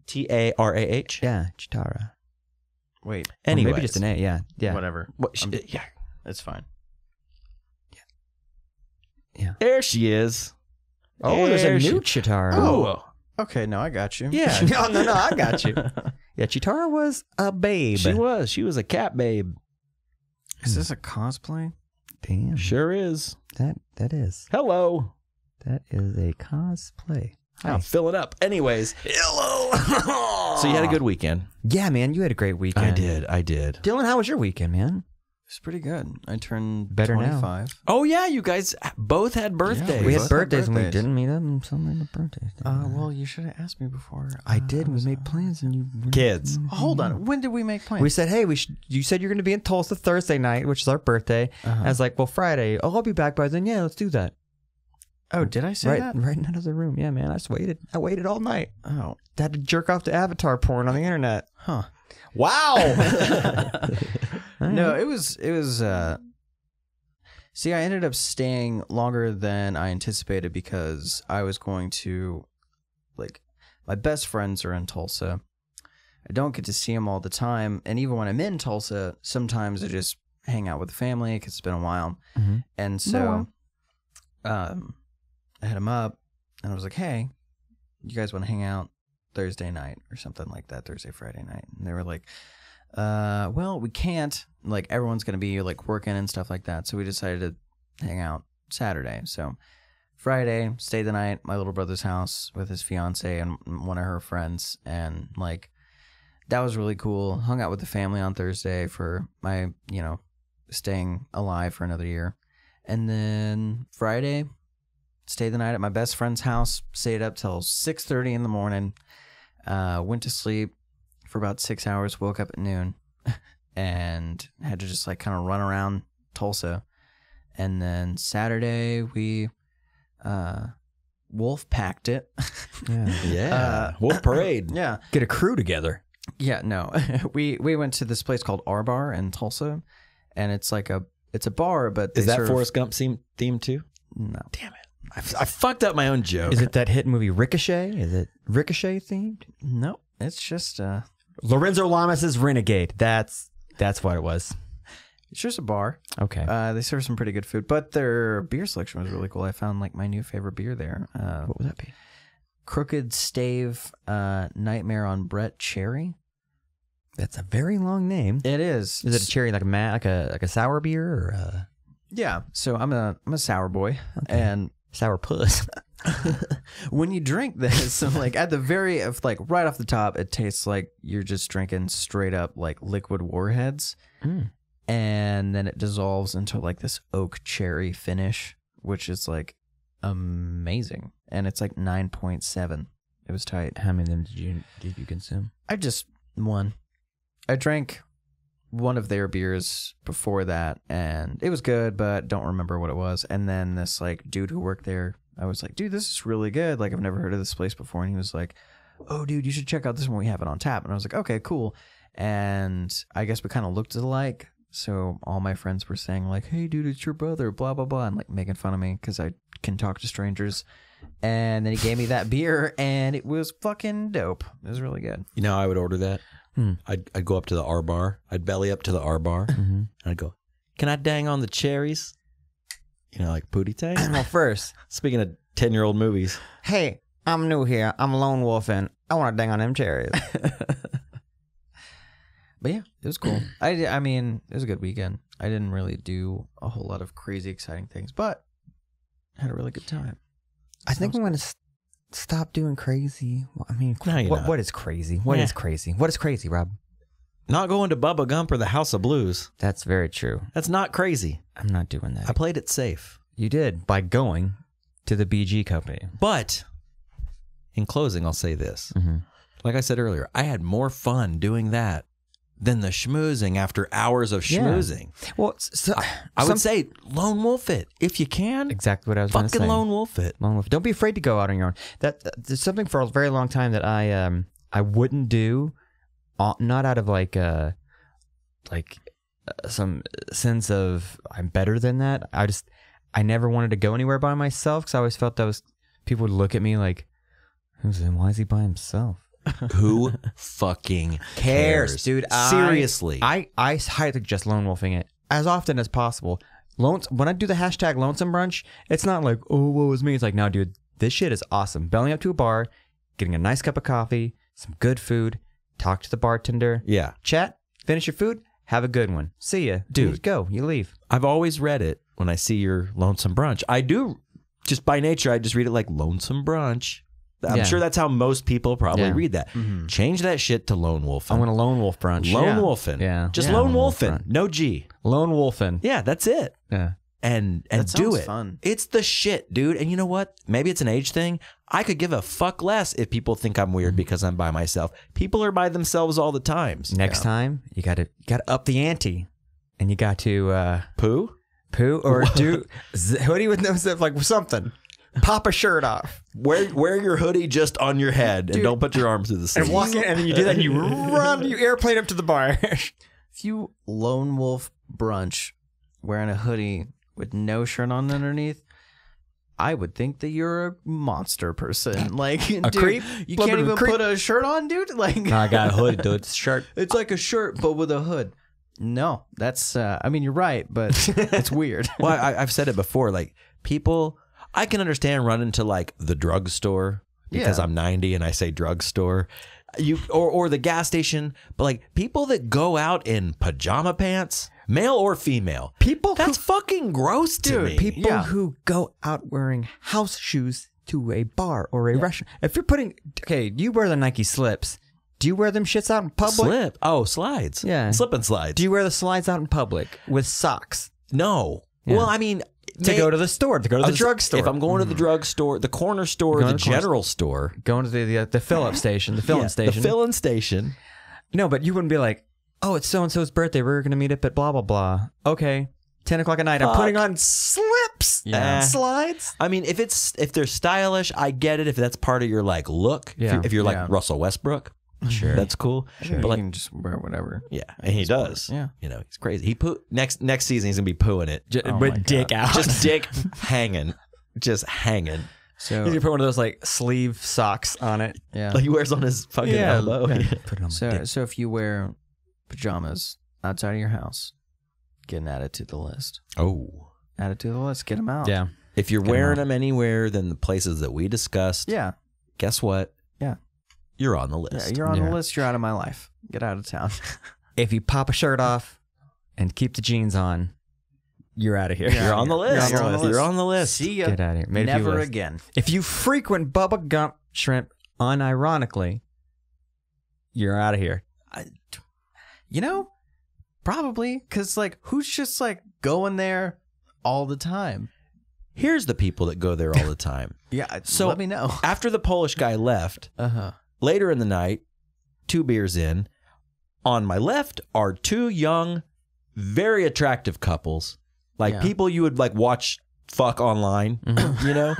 T A R A H. Yeah, Cheetara. Wait, anyway, maybe just an A. Yeah, yeah, whatever. What, she, yeah, that's fine. Yeah, yeah. There she is. Oh, there there's a she, new Cheetara. Oh, okay. No, I got you. Yeah. no, no, no, I got you. Yeah, Cheetara was a babe. She was. She was a cat babe. Is this a cosplay? Damn, sure is. That that is. Hello. That is a cosplay. I'll fill it up. Anyways. Hello. So you had a good weekend. Yeah, man. You had a great weekend. I did. I did. Dylan, how was your weekend, man? It was pretty good. I turned better twenty-five. Now. Oh, yeah. You guys both had birthdays. Yeah, we, we had birthdays, had birthdays and we didn't meet up and something the birthdays. Uh, well, you should have asked me before. I uh, did. I we made uh, plans and you... Kids. Oh, hold on. When did we make plans? We said, hey, we should, you said you're going to be in Tulsa Thursday night, which is our birthday. Uh-huh. I was like, well, Friday. Oh, I'll be back by then. Yeah, let's do that. Oh, did I say right, that? Right in another room. Yeah, man. I just waited. I waited all night. Oh. I had to jerk off to Avatar porn on the internet. Huh. Wow. Right. No, it was, it was, uh, see, I ended up staying longer than I anticipated because I was going to, like, my best friends are in Tulsa. I don't get to see them all the time. And even when I'm in Tulsa, sometimes I just hang out with the family because it's been a while. Mm-hmm. And so, no. um, I hit him up and I was like, hey, you guys want to hang out Thursday night or something like that, Thursday, Friday night. And they were like, uh, well, we can't, like everyone's going to be like working and stuff like that. So we decided to hang out Saturday. So Friday, stayed the night at my little brother's house with his fiance and one of her friends. And like, that was really cool. Hung out with the family on Thursday for my, you know, staying alive for another year. And then Friday, stayed the night at my best friend's house, stayed up till six thirty in the morning, uh, went to sleep for about six hours, woke up at noon, and had to just like kind of run around Tulsa. And then Saturday, we uh, wolf packed it. Yeah. Yeah. Uh, wolf parade. Yeah. Get a crew together. Yeah, no. we, we went to this place called R Bar in Tulsa, and it's like a, it's a bar, but they Is that serve... Forrest Gump theme too? No. Damn it. I, I fucked up my own joke. Is it that hit movie Ricochet? Is it Ricochet themed? No, it's just uh, Lorenzo Lamas' Renegade. That's that's what it was. It's just a bar. Okay. Uh, they serve some pretty good food, but their beer selection was really cool. I found like my new favorite beer there. Uh, what would that be? Crooked Stave uh, Nightmare on Brett Cherry. That's a very long name. It is. Is it a cherry like a like a like a sour beer or? A... Yeah. So I'm a I'm a sour boy okay. and. Sour puss. When you drink this, like at the very, if like right off the top, it tastes like you're just drinking straight up like liquid warheads, mm. and then it dissolves into like this oak cherry finish, which is like amazing. And it's like nine point seven. It was tight. How many of them did you did you consume? I just one. I drank one of their beers before that, and it was good, but don't remember what it was. And then this like dude who worked there, I was like, dude, this is really good. Like I've never heard of this place before. And he was like, oh dude, you should check out this one. We have it on tap. And I was like, okay, cool. And I guess we kind of looked alike. So all my friends were saying like, hey dude, it's your brother, blah, blah, blah. And like making fun of me because I can talk to strangers. And then he gave me that beer and it was fucking dope. It was really good. You know, I would order that. Hmm. I'd, I'd go up to the R Bar. I'd belly up to the R Bar. Mm-hmm. And I'd go, can I dang on the cherries? You know, like booty tang? Well, first, speaking of ten-year-old movies. Hey, I'm new here. I'm lone wolfing. I want to dang on them cherries. But yeah, it was cool. I, I mean, it was a good weekend. I didn't really do a whole lot of crazy, exciting things, but I had a really good time. I think I'm going to st stop doing crazy. I mean, no, you're not. What is crazy? What yeah. is crazy? What is crazy, Rob? Not going to Bubba Gump or the House of Blues. That's very true. That's not crazy. I'm not doing that. I played it safe. You did, by going to the B G Company. But in closing, I'll say this. Mm-hmm. Like I said earlier, I had more fun doing that than the schmoozing after hours of schmoozing. Yeah. Well, so, I, I some, would say lone wolf it if you can. Exactly what I was going to say. Fucking lone wolf it. Lone wolf. Don't be afraid to go out on your own. That, that there's something for a very long time that I um I wouldn't do, uh, not out of like uh like uh, some sense of I'm better than that. I just I never wanted to go anywhere by myself because I always felt that was people would look at me like, who's him? Why is he by himself? Who fucking cares, cares dude? I, Seriously, I I highly just lone wolfing it as often as possible. Lone when I do the hashtag lonesome brunch, it's not like oh woe is me. It's like no, dude, this shit is awesome. Belling up to a bar, getting a nice cup of coffee, some good food, talk to the bartender, yeah, chat, finish your food, have a good one, see ya, dude. You go, you leave. I've always read it when I see your lonesome brunch. I do just by nature. I just read it like lonesome brunch. I'm yeah. sure that's how most people probably yeah. read that. Mm-hmm. Change that shit to lone wolfin'. I want a lone wolf brunch. Lone yeah. wolfin'. Yeah. Just yeah. lone wolfin'. No G. Lone wolfin'. Yeah, that's it. Yeah. And and that do it. Fun. It's the shit, dude. And you know what? Maybe it's an age thing. I could give a fuck less if people think I'm weird because I'm by myself. People are by themselves all the times. Next yeah. time, you got to got to up the ante, and you got to uh, poo, poo, or what? do hoodie with no zip, like something. Pop a shirt off. Wear wear your hoodie just on your head, dude, and don't put your arms to the side. And walk in, and then you do that, and you run, you airplane up to the bar. If you lone wolf brunch wearing a hoodie with no shirt on underneath, I would think that you're a monster person. Like, a dude, creep? You can't even creep. Put a shirt on, dude. Like, no, I got a hood, dude. It's a shirt. It's like a shirt, but with a hood. No, that's. Uh, I mean, you're right, but it's weird. Well, I, I've said it before. Like, people. I can understand running to like the drugstore because yeah. I'm ninety and I say drugstore, you or or the gas station. But like people that go out in pajama pants, male or female, people that's who, fucking gross, to dude. Me. People yeah. who go out wearing house shoes to a bar or a yeah. restaurant. If you're putting okay, you wear the Nike slips. Do you wear them shits out in public? Slip? Oh, slides. Yeah, slip and slides. Do you wear the slides out in public with socks? No. Yeah. Well, I mean. To May, go to the store, to go to the drugstore. If I'm going mm. to the drugstore, the corner store, the, the general store. Going to the the, the fill-up station, the fill-in yeah, station. The fill-in station. No, but you wouldn't be like, oh, it's so-and-so's birthday. We're going to meet up at blah, blah, blah. Okay, ten o'clock at night. Fuck. I'm putting on slips yeah. and slides. I mean, if it's if they're stylish, I get it. If that's part of your like look, yeah. if, you're, if you're like yeah. Russell Westbrook. Sure, that's cool. Sure. But like, he can just wear whatever. Yeah, and he does. Yeah, you know he's crazy. He poo next next season he's gonna be pooing it, just, oh but dick God. Out, just dick hanging, just hanging. So he's gonna put one of those like sleeve socks on it. Yeah, like he wears on his fucking yeah. elbow. Yeah. Put it on so dick. So if you wear pajamas outside of your house, get an added to the list. Oh, added to the list. Get them out. Yeah. If you're get wearing them, them anywhere than the places that we discussed, yeah. Guess what? Yeah. You're on the list. Yeah, you're on yeah. the list. You're out of my life. Get out of town. If you pop a shirt off and keep the jeans on, you're out of here. You're, you're on the list. You're on the list. You're on the list. See ya. Get out of here. Made Never again. If you frequent Bubba Gump Shrimp unironically, you're out of here. I, you know, probably because like who's just like going there all the time? Here's the people that go there all the time. Yeah, so let me know. After the Polish guy left, uh-huh. later in the night, two beers in, on my left are two young, very attractive couples, like yeah. people you would like watch fuck online, mm-hmm. you know?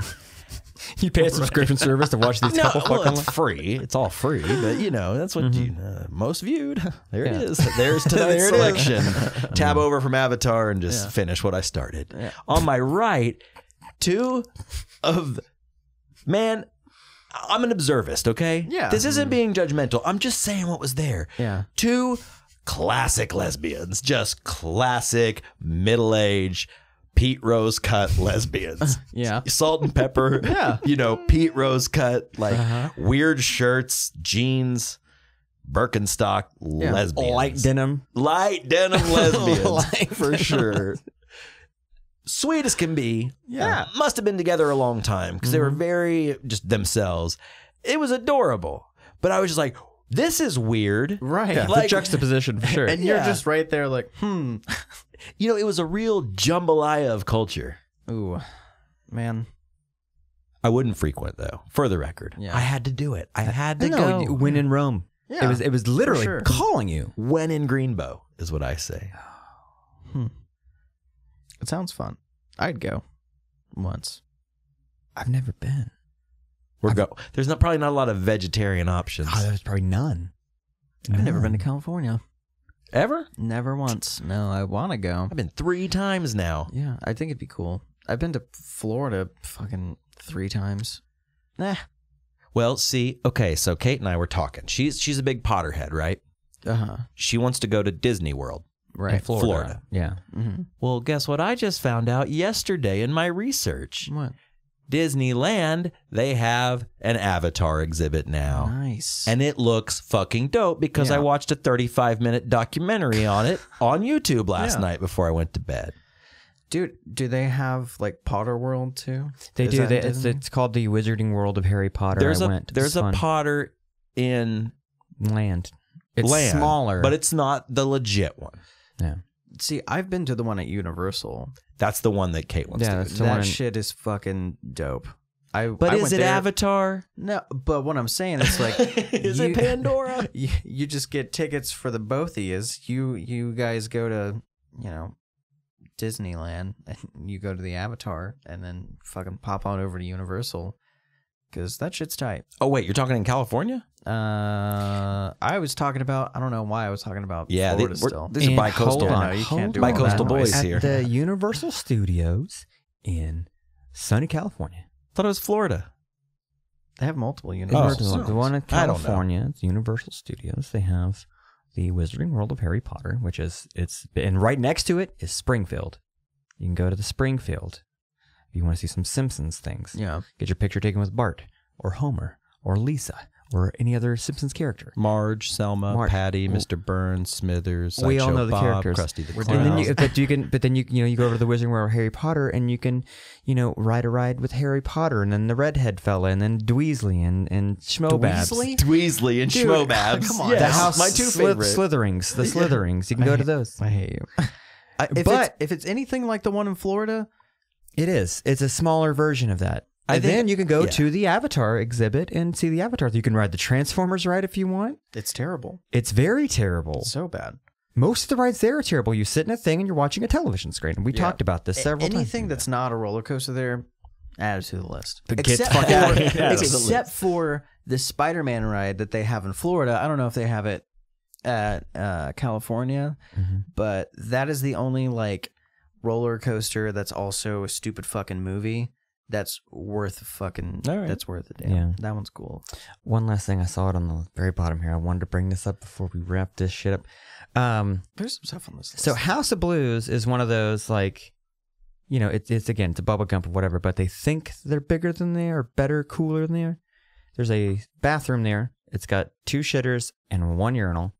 You pay a subscription service to watch these no, couple fuck well, online? It's free. It's all free, but you know, that's what mm-hmm. you uh, most viewed. There yeah. it is. There's today's there selection. Tab over from Avatar and just yeah. finish what I started. Yeah. On my right... Two of, man, I'm an observist, okay? Yeah. This isn't being judgmental. I'm just saying what was there. Yeah. Two classic lesbians, just classic middle-aged Pete Rose cut lesbians. Yeah. Salt and pepper. Yeah. You know, Pete Rose cut, like, uh-huh. weird shirts, jeans, Birkenstock yeah. lesbians. Light denim. Light denim lesbians. Light for denim. Sure. Sweet as can be. Yeah. yeah. Must have been together a long time because mm-hmm. they were very just themselves. It was adorable. But I was just like, this is weird. Right. Yeah, like, the juxtaposition for sure. And you're yeah. just right there like, hmm. You know, it was a real jambalaya of culture. Ooh, man. I wouldn't frequent, though, for the record. Yeah. I had to do it. I had to I know, go. When in Rome. Yeah, it was, it was literally sure. calling you. When in Greenbow is what I say. Hmm. It sounds fun. I'd go once. I've never been. We're I've, go. There's not probably not a lot of vegetarian options. Oh, there's probably none. I've none. never been to California. Ever? Never once. No, I want to go. I've been three times now. Yeah, I think it'd be cool. I've been to Florida fucking three times. Nah. Well, see, okay, so Kate and I were talking. She's she's a big Potterhead, right? Uh-huh. She wants to go to Disney World. Right. In Florida. Florida. Yeah. Mm-hmm. Well, guess what I just found out yesterday in my research? What? Disneyland, they have an Avatar exhibit now. Nice. And it looks fucking dope because yeah. I watched a thirty-five minute documentary on it on YouTube last yeah. night before I went to bed. Dude, do they have like Potter World too? They Is do. They, it's, it's called the Wizarding World of Harry Potter. There's I a, went. There's it's a fun. Potter in land. It's land, smaller. But it's not the legit one. Yeah. See, I've been to the one at Universal. That's the one that Kate wants yeah, to do. That's the that one. Shit is fucking dope. I, but I is it there. Avatar? No, but what I'm saying is like... is you, it Pandora? You, you just get tickets for the both of you. You, you guys go to, you know, Disneyland, and you go to the Avatar, and then fucking pop on over to Universal, because that shit's tight. Oh, wait, you're talking in California? Uh, I was talking about, I don't know why I was talking about yeah, Florida they, still. These are bi-coastal. No, you can't do bi-coastal boys noise. here. At the Universal Studios in sunny California. Thought it was Florida. They have multiple Universal Studios. Oh, the one in California, it's Universal Studios. They have the Wizarding World of Harry Potter, which is, it's, and right next to it is Springfield. You can go to the Springfield if you want to see some Simpsons things. Yeah. Get your picture taken with Bart or Homer or Lisa. Or any other Simpsons character. Marge, Selma, Marge. Patty, Mister Burns, Smithers, we all know the Bob, characters. Krusty the Clown. And then you, but you can, but then you, you know, you go over to the Wizarding World of Harry Potter, and you can, you know, ride a ride with Harry Potter, and then the redhead fella, and then Dweezly and and Schmobabs. Dweezly, Dweezly and Schmobabs. Come on, yes. The house, my two favorite Slytherings, the Slytherings. You can I go hate, to those. I hate you. I, if but it's, if it's anything like the one in Florida, it is. It's a smaller version of that. And I think, then you can go yeah. to the Avatar exhibit and see the Avatar. You can ride the Transformers ride if you want. It's terrible. It's very terrible. It's so bad. Most of the rides there are terrible. You sit in a thing and you're watching a television screen. And we yeah. talked about this several Anything times. Anything that's not a roller coaster there, add it to the list. But except for, yeah, except for the Spider-Man ride that they have in Florida. I don't know if they have it at uh, California, mm-hmm. but that is the only like roller coaster that's also a stupid fucking movie. That's worth fucking. Right. That's worth it. Damn. Yeah, that one's cool. One last thing, I saw it on the very bottom here. I wanted to bring this up before we wrap this shit up. Um, There's some stuff on this list. So House of Blues is one of those like, you know, it, it's again, it's a Bubba Gump or whatever, but they think they're bigger than they are, better, cooler than they are. There's a bathroom there. It's got two shitters and one urinal,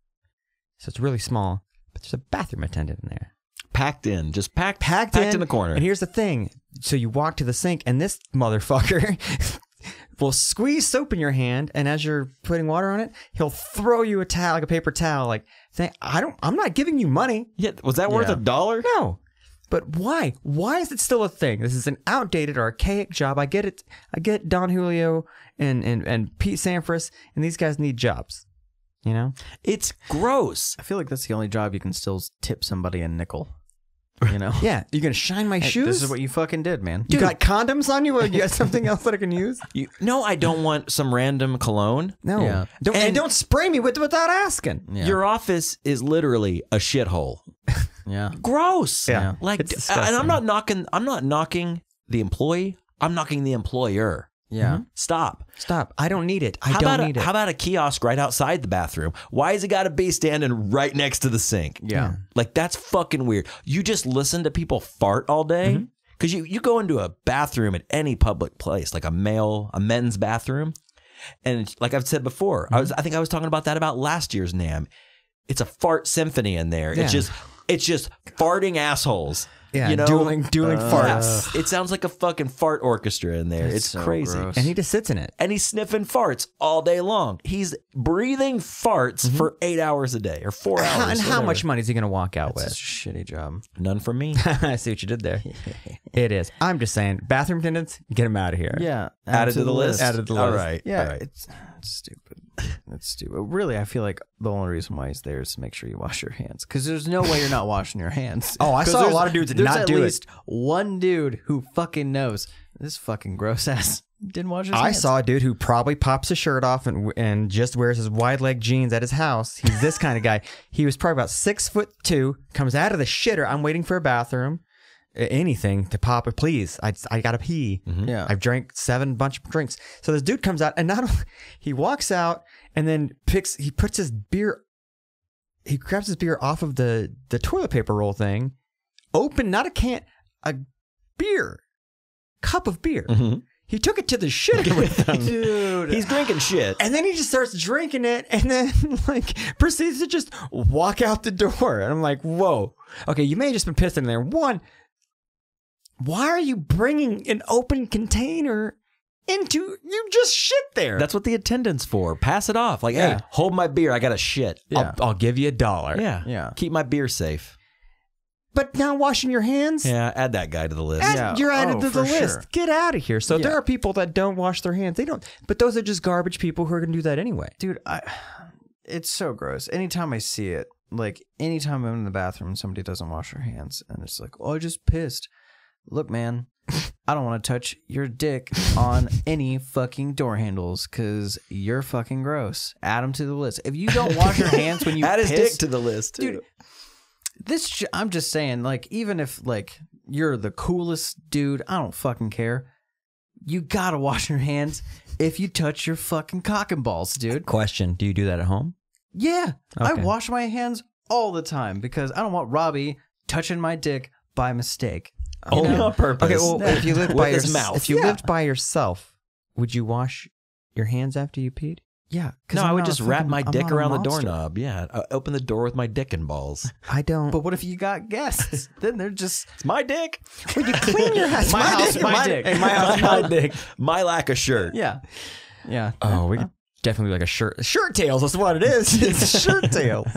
so it's really small. But there's a bathroom attendant in there. Packed in, just packed, packed, packed in, in the corner. And here's the thing: so you walk to the sink, and this motherfucker will squeeze soap in your hand, and as you're putting water on it, he'll throw you a towel, like a paper towel. Like, I don't, I'm not giving you money. Yeah, was that yeah. worth a dollar? No, but why? Why is it still a thing? This is an outdated, archaic job. I get it. I get Don Julio and and and Pete Sampras, and these guys need jobs. You know, it's gross. I feel like that's the only job you can still tip somebody a nickel. You know? Yeah. You're going to shine my hey, shoes? This is what you fucking did, man. Dude. You got condoms on you? Or you got something else that I can use? You, no, I don't want some random cologne. No. Yeah. Don't, and, and don't spray me with, without asking. Yeah. Your office is literally a shithole. Yeah. Gross. Yeah. Like, and I'm not knocking, I'm not knocking the employee. I'm knocking the employer. Yeah. Mm-hmm. Stop. Stop. I don't need it. I how don't need a, it. How about a kiosk right outside the bathroom? Why has it got to be standing right next to the sink? Yeah. Like, that's fucking weird. You just listen to people fart all day? Mm-hmm. Because you, you go into a bathroom at any public place, like a male, a men's bathroom. And like I've said before, mm-hmm. I was I think I was talking about that about last year's NAMM. It's a fart symphony in there. Yeah. It's just it's just farting assholes. Yeah, you know? dueling dueling uh, farts. Yeah. It sounds like a fucking fart orchestra in there. That's it's so crazy. Gross. And he just sits in it. And he's sniffing farts all day long. He's breathing farts mm-hmm. for eight hours a day or four hours. How, and how whatever. much money is he going to walk out That's with? It's a shitty job. None for me. I see what you did there. It is. I'm just saying, bathroom attendants, get them out of here. Yeah. Added to the, the list. Added to the all list. All right. Yeah. All right. It's, it's stupid. That's stupid. Really, I feel like the only reason why he's there is to make sure you wash your hands. Because there's no way you're not washing your hands. Oh, I saw a lot of dudes that not do it. There's at least one dude who fucking knows. This fucking gross ass didn't wash his I hands. I saw a dude who probably pops his shirt off and and just wears his wide leg jeans at his house. He's this kind of guy. He was probably about six foot two, comes out of the shitter. I'm waiting for a bathroom. Anything to pop it, please. I, I gotta pee. Mm-hmm. Yeah, I've drank seven bunch of drinks. So this dude comes out and not only he walks out and then picks, he puts his beer, he grabs his beer off of the the toilet paper roll thing, open, not a can, a beer, cup of beer. Mm-hmm. He took it to the shitter with him. Dude. He's drinking shit. And then he just starts drinking it and then like proceeds to just walk out the door. And I'm like, whoa. Okay, you may have just been pissed in there. One, why are you bringing an open container into, you just shit there? That's what the attendant's for. Pass it off. Like, yeah. Hey, hold my beer. I got to shit. Yeah. I'll, I'll give you a dollar. Yeah. yeah. Keep my beer safe. But now washing your hands? Yeah, add that guy to the list. Add, yeah. You're added oh, to the list. Sure. Get out of here. So yeah. there are people that don't wash their hands. They don't. But those are just garbage people who are going to do that anyway. Dude, I, it's so gross. Anytime I see it, like anytime I'm in the bathroom and somebody doesn't wash their hands and it's like, oh, I just pissed. Look, man, I don't want to touch your dick on any fucking door handles because you're fucking gross. Add them to the list. If you don't wash your hands when you add piss, his dick to the list, too. Dude. This I'm just saying, like, even if like you're the coolest dude, I don't fucking care. You gotta wash your hands if you touch your fucking cock and balls, dude. Question: do you do that at home? Yeah, okay. I wash my hands all the time because I don't want Robbie touching my dick by mistake. Only you know, on purpose. Okay, well, if you lived by your, mouth. If you yeah. lived by yourself, would you wash your hands after you peed? Yeah. No, I'm I would just fucking, wrap my I'm dick around the doorknob. Yeah, I open the door with my dick and balls. I don't. But what if you got guests? Then they're just it's my dick. Would you clean your house? my, my house, dick, my, my dick. dick. My house, my dick. My lack of shirt. Yeah. Yeah. Oh, we could definitely be like a shirt. Shirt tails. That's what it is. It's shirt tails.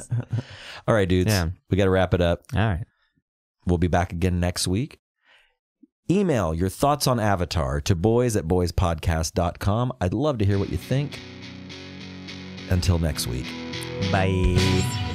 All right, dudes. Yeah. We got to wrap it up. All right. We'll be back again next week. Email your thoughts on Avatar to boys at boyspodcast dot com. I'd love to hear what you think. Until next week. Bye.